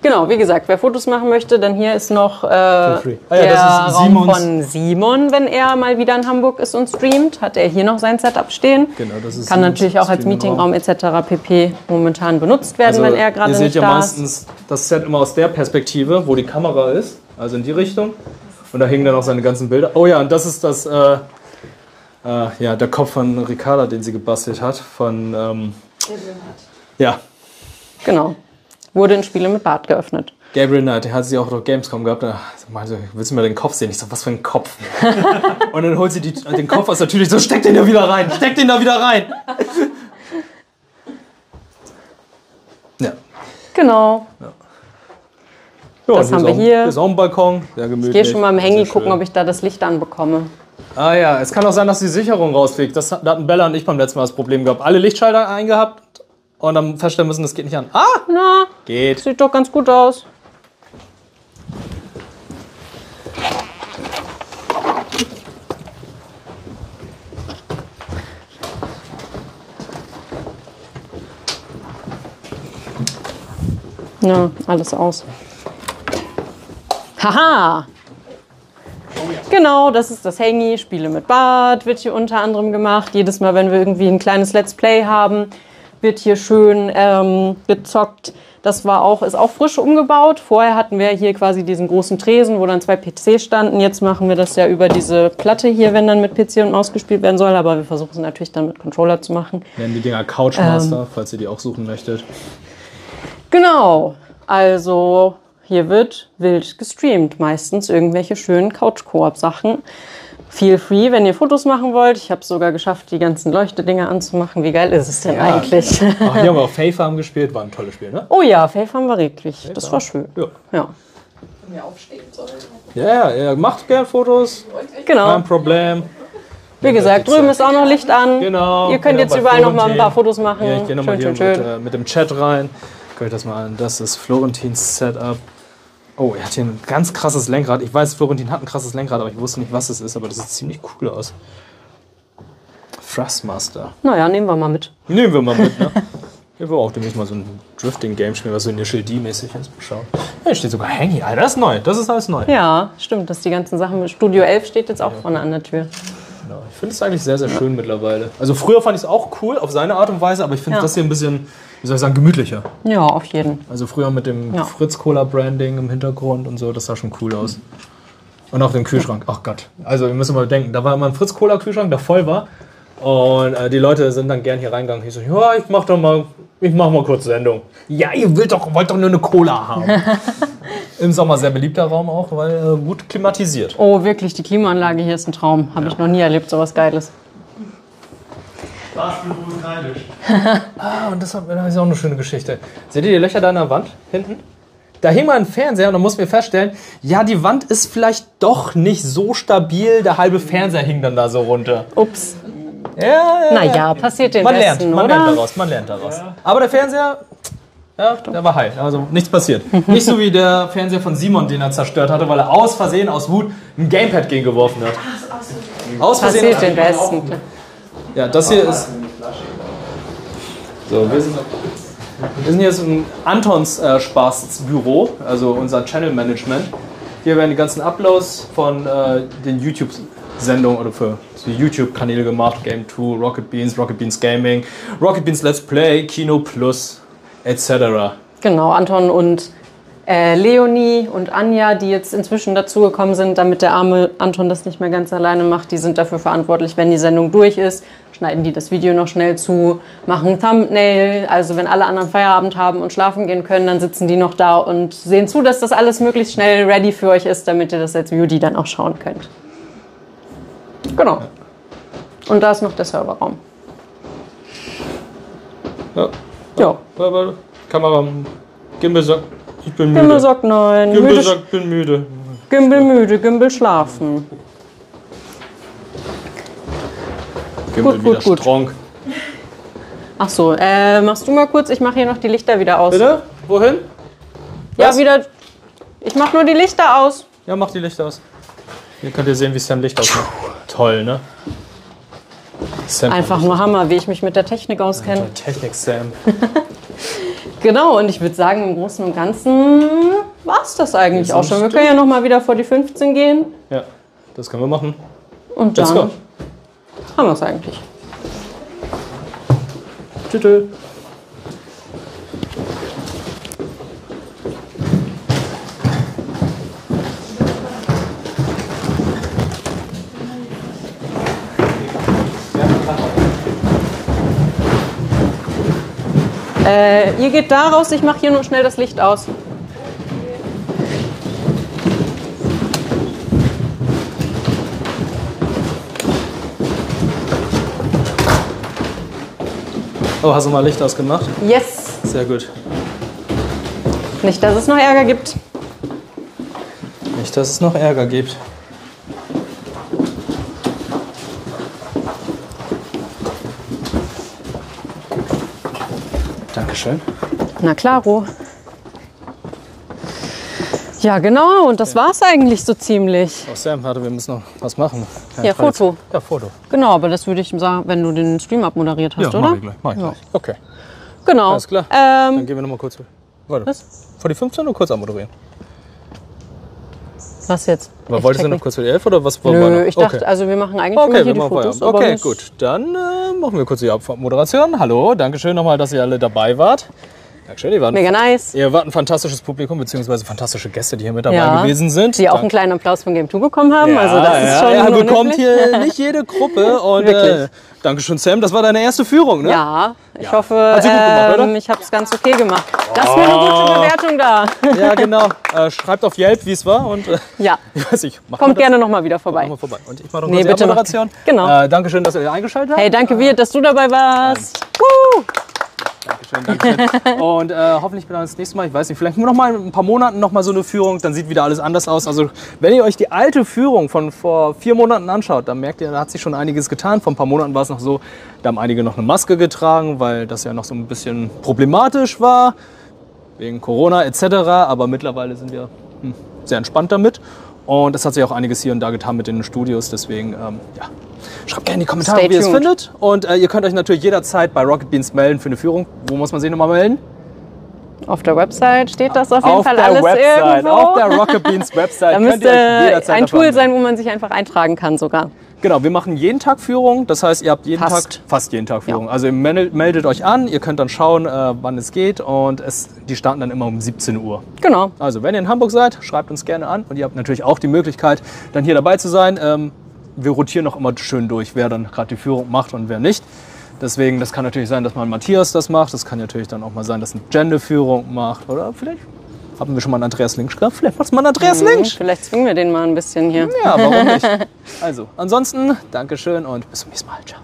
Genau, wie gesagt, wer Fotos machen möchte, dann hier ist noch äh, ah, ja, der das ist Raum von Simon, wenn er mal wieder in Hamburg ist und streamt, hat er hier noch sein Setup stehen. Genau, das ist Kann natürlich auch als Meetingraum et cetera pp. Momentan benutzt werden, also, wenn er gerade nicht da ist. Ihr seht ja meistens das Set immer aus der Perspektive, wo die Kamera ist, also in die Richtung. Und da hingen dann auch seine ganzen Bilder. Oh ja, und das ist das äh, äh, ja, der Kopf von Ricarda, den sie gebastelt hat, von ähm, Gabriel Knight. Ja. Genau. Wurde in Spiele mit Bart geöffnet. Gabriel Knight, den hat sie auch auf Gamescom gehabt. Da meinte sie, willst du mir den Kopf sehen? Ich so, was für ein Kopf? Und dann holt sie die, den Kopf aus der Tüte, ich so, steck den da wieder rein, steck den da wieder rein. Ja. Genau. Ja. Ja, das haben wir hier. Das ist auch ein Balkon, sehr gemütlich. Ich gehe schon mal im Handy gucken, ob ich da das Licht anbekomme. Ah ja, es kann auch sein, dass die Sicherung rausfliegt. Das, da hatten Bella und ich beim letzten Mal das Problem gehabt. Alle Lichtschalter eingehabt und dann feststellen müssen, das geht nicht an. Ah! Na, geht. Sieht doch ganz gut aus. Na, alles aus. Haha! Oh ja. Genau, das ist das Hangy. Spiele mit Bart wird hier unter anderem gemacht. Jedes Mal, wenn wir irgendwie ein kleines Let's Play haben, wird hier schön ähm, gezockt. Das war auch, ist auch frisch umgebaut. Vorher hatten wir hier quasi diesen großen Tresen, wo dann zwei P C standen. Jetzt machen wir das ja über diese Platte hier, wenn dann mit P C und Maus gespielt werden soll. Aber wir versuchen es natürlich dann mit Controller zu machen. Nennen die Dinger Couchmaster, ähm, falls ihr die auch suchen möchtet. Genau, also... Hier wird wild gestreamt, meistens irgendwelche schönen Couch-Koop-Sachen. Feel free, wenn ihr Fotos machen wollt. Ich habe es sogar geschafft, die ganzen Leuchtedinger anzumachen. Wie geil ist es denn ja. eigentlich? Ach, hier haben wir auch Fae Farm gespielt, war ein tolles Spiel, ne? Oh ja, Fae Farm war wirklich, Fae das Farm. war schön. Ja. ja. Wenn wir aufstehen sollen. Ja, ja, macht gern Fotos, genau. kein Problem. Wie gesagt, drüben ist auch noch Licht an. Genau. Ihr könnt genau, jetzt überall Florentin. noch mal ein paar Fotos machen. Ja, ich gehe nochmal hier schön. Mit, äh, mit dem Chat rein. Könnt ihr das mal an? Das ist Florentins Setup. Oh, er hat hier ein ganz krasses Lenkrad. Ich weiß, Florentin hat ein krasses Lenkrad, aber ich wusste nicht, was es ist. Aber das sieht ziemlich cool aus. Thrustmaster. Naja, nehmen wir mal mit. Nehmen wir mal mit, ne? Hier war auch demnächst mal so ein Drifting-Game spielen, was so Initial D-mäßig ist. Schauen. Ja, hier steht sogar Hangy. Alter, das ist neu. Das ist alles neu. Ja, stimmt. Dass die ganzen Sachen. Studio elf steht jetzt auch ja. vorne an der Tür. Genau. Ich finde es eigentlich sehr, sehr schön ja. mittlerweile. Also früher fand ich es auch cool, auf seine Art und Weise, aber ich finde ja. das hier ein bisschen, wie soll ich sagen, gemütlicher. Ja, auf jeden. Also früher mit dem ja. Fritz-Cola-Branding im Hintergrund und so, das sah schon cool aus. Und auch den Kühlschrank, ach Gott. Also wir müssen mal denken, da war immer ein Fritz-Cola-Kühlschrank, der voll war. Und äh, die Leute sind dann gern hier reingegangen. Ich so, ja, ich mach doch mal, ich mach mal kurz Sendung. Ja, ihr wollt doch, wollt doch nur eine Cola haben. Im Sommer sehr beliebter Raum auch, weil äh, gut klimatisiert. Oh, wirklich, die Klimaanlage hier ist ein Traum. Habe ja. ich noch nie erlebt, so was Geiles. Ah, und das ist auch eine schöne Geschichte. Seht ihr die Löcher da an der Wand hinten? Da hing mal ein Fernseher und dann mussten wir feststellen, ja, die Wand ist vielleicht doch nicht so stabil. Der halbe Fernseher hing dann da so runter. Ups. Ja, naja, passiert den man Besten, lernt, Man oder? lernt daraus, man lernt daraus. Ja. Aber der Fernseher, ja, der war heil. Also nichts passiert. Nicht so wie der Fernseher von Simon, den er zerstört hatte, weil er aus Versehen, aus Wut, ein Gamepad gegen geworfen hat. Aus Versehen. Passiert den Besten. Ja, das hier ist... So, wir, sind, wir sind jetzt in Antons äh, Spaßbüro, also unser Channel Management. Hier werden die ganzen Uploads von äh, den YouTube-Sendungen oder für die YouTube-Kanäle gemacht. Game zwei, Rocket Beans, Rocket Beans Gaming, Rocket Beans Let's Play, Kino Plus, et cetera. Genau, Anton und äh, Leonie und Anja, die jetzt inzwischen dazugekommen sind, damit der arme Anton das nicht mehr ganz alleine macht. Die sind dafür verantwortlich, wenn die Sendung durch ist. Schneiden die das Video noch schnell zu, machen Thumbnail. Also wenn alle anderen Feierabend haben und schlafen gehen können, dann sitzen die noch da und sehen zu, dass das alles möglichst schnell ready für euch ist, damit ihr das als Beauty dann auch schauen könnt. Genau. Und da ist noch der Serverraum. Ja. ja. ja. Kamera, Gimbelsack, ich bin müde. Gimbelsack, nein. Gimbelsack, bin müde. Gimbel müde, Gimbel schlafen. Gut, gut, gut. Strong. Ach so, äh, machst du mal kurz, ich mache hier noch die Lichter wieder aus. Bitte? Wohin? Was? Ja, wieder. Ich mache nur die Lichter aus. Ja, mach die Lichter aus. Hier könnt ihr sehen, wie Sam Licht ausmacht. Toll, ne? Sam Einfach nur Hammer, wie ich mich mit der Technik auskenne. Ja, Technik, Sam. Genau, und ich würde sagen, im Großen und Ganzen war es das eigentlich auch schon. Wir können ja nochmal wieder vor die fünfzehn gehen. Ja, das können wir machen. Und dann. Let's go. Haben wir es eigentlich. Tüte. Äh, ihr geht da raus, ich mache hier nur schnell das Licht aus. Oh, hast du mal Licht ausgemacht? Yes. Sehr gut. Nicht, dass es noch Ärger gibt. Nicht, dass es noch Ärger gibt. Dankeschön. Na klaro. Ja, genau. Und das ja. war es eigentlich so ziemlich. Oh, Sam, warte, wir müssen noch was machen. Kein ja, Fall Foto. Jetzt. Ja, Foto. Genau, aber das würde ich sagen, wenn du den Stream abmoderiert hast, ja, oder? Mach ich gleich. Mach ich ja, gleich. Okay. Genau. Alles klar. Ähm, Dann gehen wir noch mal kurz. Warte. Was? Vor die fünfzehn Uhr kurz abmoderieren. Was jetzt? Aber wolltest du noch kurz für die elf oder was? Nö, ich dachte, okay. also wir machen eigentlich okay, hier wir die machen Fotos. Feierabend. Okay, gut. Dann äh, machen wir kurz die Abmoderation. Hallo, danke schön nochmal, dass ihr alle dabei wart. Dankeschön, ihr wart mega nice. Ihr wart ein fantastisches Publikum, beziehungsweise fantastische Gäste, die hier mit dabei ja, gewesen sind. Die Dank. Auch einen kleinen Applaus von Game zwei bekommen haben. Ja, also das ist ja, schon ja, bekommt hier nicht jede Gruppe. Und äh, Dankeschön, Sam, das war deine erste Führung, ne? Ja, ich ja. hoffe, hat sie gut gemacht, ähm, oder? Ich habe es ganz okay gemacht. Oh. Lass mir eine gute Bewertung da. Ja, genau. Äh, schreibt auf Yelp, wie es war. Und, äh, ja. Ich weiß nicht, kommt gerne nochmal wieder vorbei. Noch mal vorbei. Und ich mache noch nee, bitte die Moderation. Genau. Äh, Dankeschön, dass ihr eingeschaltet habt. Hey, danke, äh, wir, dass du dabei warst. Woo! Dankeschön, Dankeschön. Und äh, hoffentlich bis das nächste Mal. Ich weiß nicht, vielleicht nur noch mal in ein paar Monaten noch mal so eine Führung, dann sieht wieder alles anders aus. Also wenn ihr euch die alte Führung von vor vier Monaten anschaut, dann merkt ihr, da hat sich schon einiges getan. Vor ein paar Monaten war es noch so, da haben einige noch eine Maske getragen, weil das ja noch so ein bisschen problematisch war, wegen Corona et cetera. Aber mittlerweile sind wir hm, sehr entspannt damit. Und es hat sich auch einiges hier und da getan mit den Studios, deswegen, ähm, ja. Schreibt gerne in die Kommentare, Stay wie ihr es findet. Und äh, ihr könnt euch natürlich jederzeit bei Rocket Beans melden für eine Führung. Wo muss man sich nochmal melden? Auf der Website steht das auf jeden auf Fall der alles Website, irgendwo. Auf der Rocket Beans Website. Da müsste äh, ein Tool sein, wo man sich einfach eintragen kann sogar. Genau, wir machen jeden Tag Führung. Das heißt, ihr habt jeden fast. Tag, fast jeden Tag Führung. Ja. Also ihr meldet euch an, ihr könnt dann schauen, äh, wann es geht. Und es, die starten dann immer um siebzehn Uhr. Genau. Also wenn ihr in Hamburg seid, schreibt uns gerne an. Und ihr habt natürlich auch die Möglichkeit, dann hier dabei zu sein. Ähm, Wir rotieren noch immer schön durch, wer dann gerade die Führung macht und wer nicht. Deswegen, das kann natürlich sein, dass mal Matthias das macht. Das kann natürlich dann auch mal sein, dass eine Gender-Führung macht. Oder vielleicht haben wir schon mal einen Andreas Links gehabt. Vielleicht macht es mal einen Andreas mhm, Links. Vielleicht zwingen wir den mal ein bisschen hier. Ja, warum nicht? Also, ansonsten, Dankeschön und bis zum nächsten Mal. Ciao.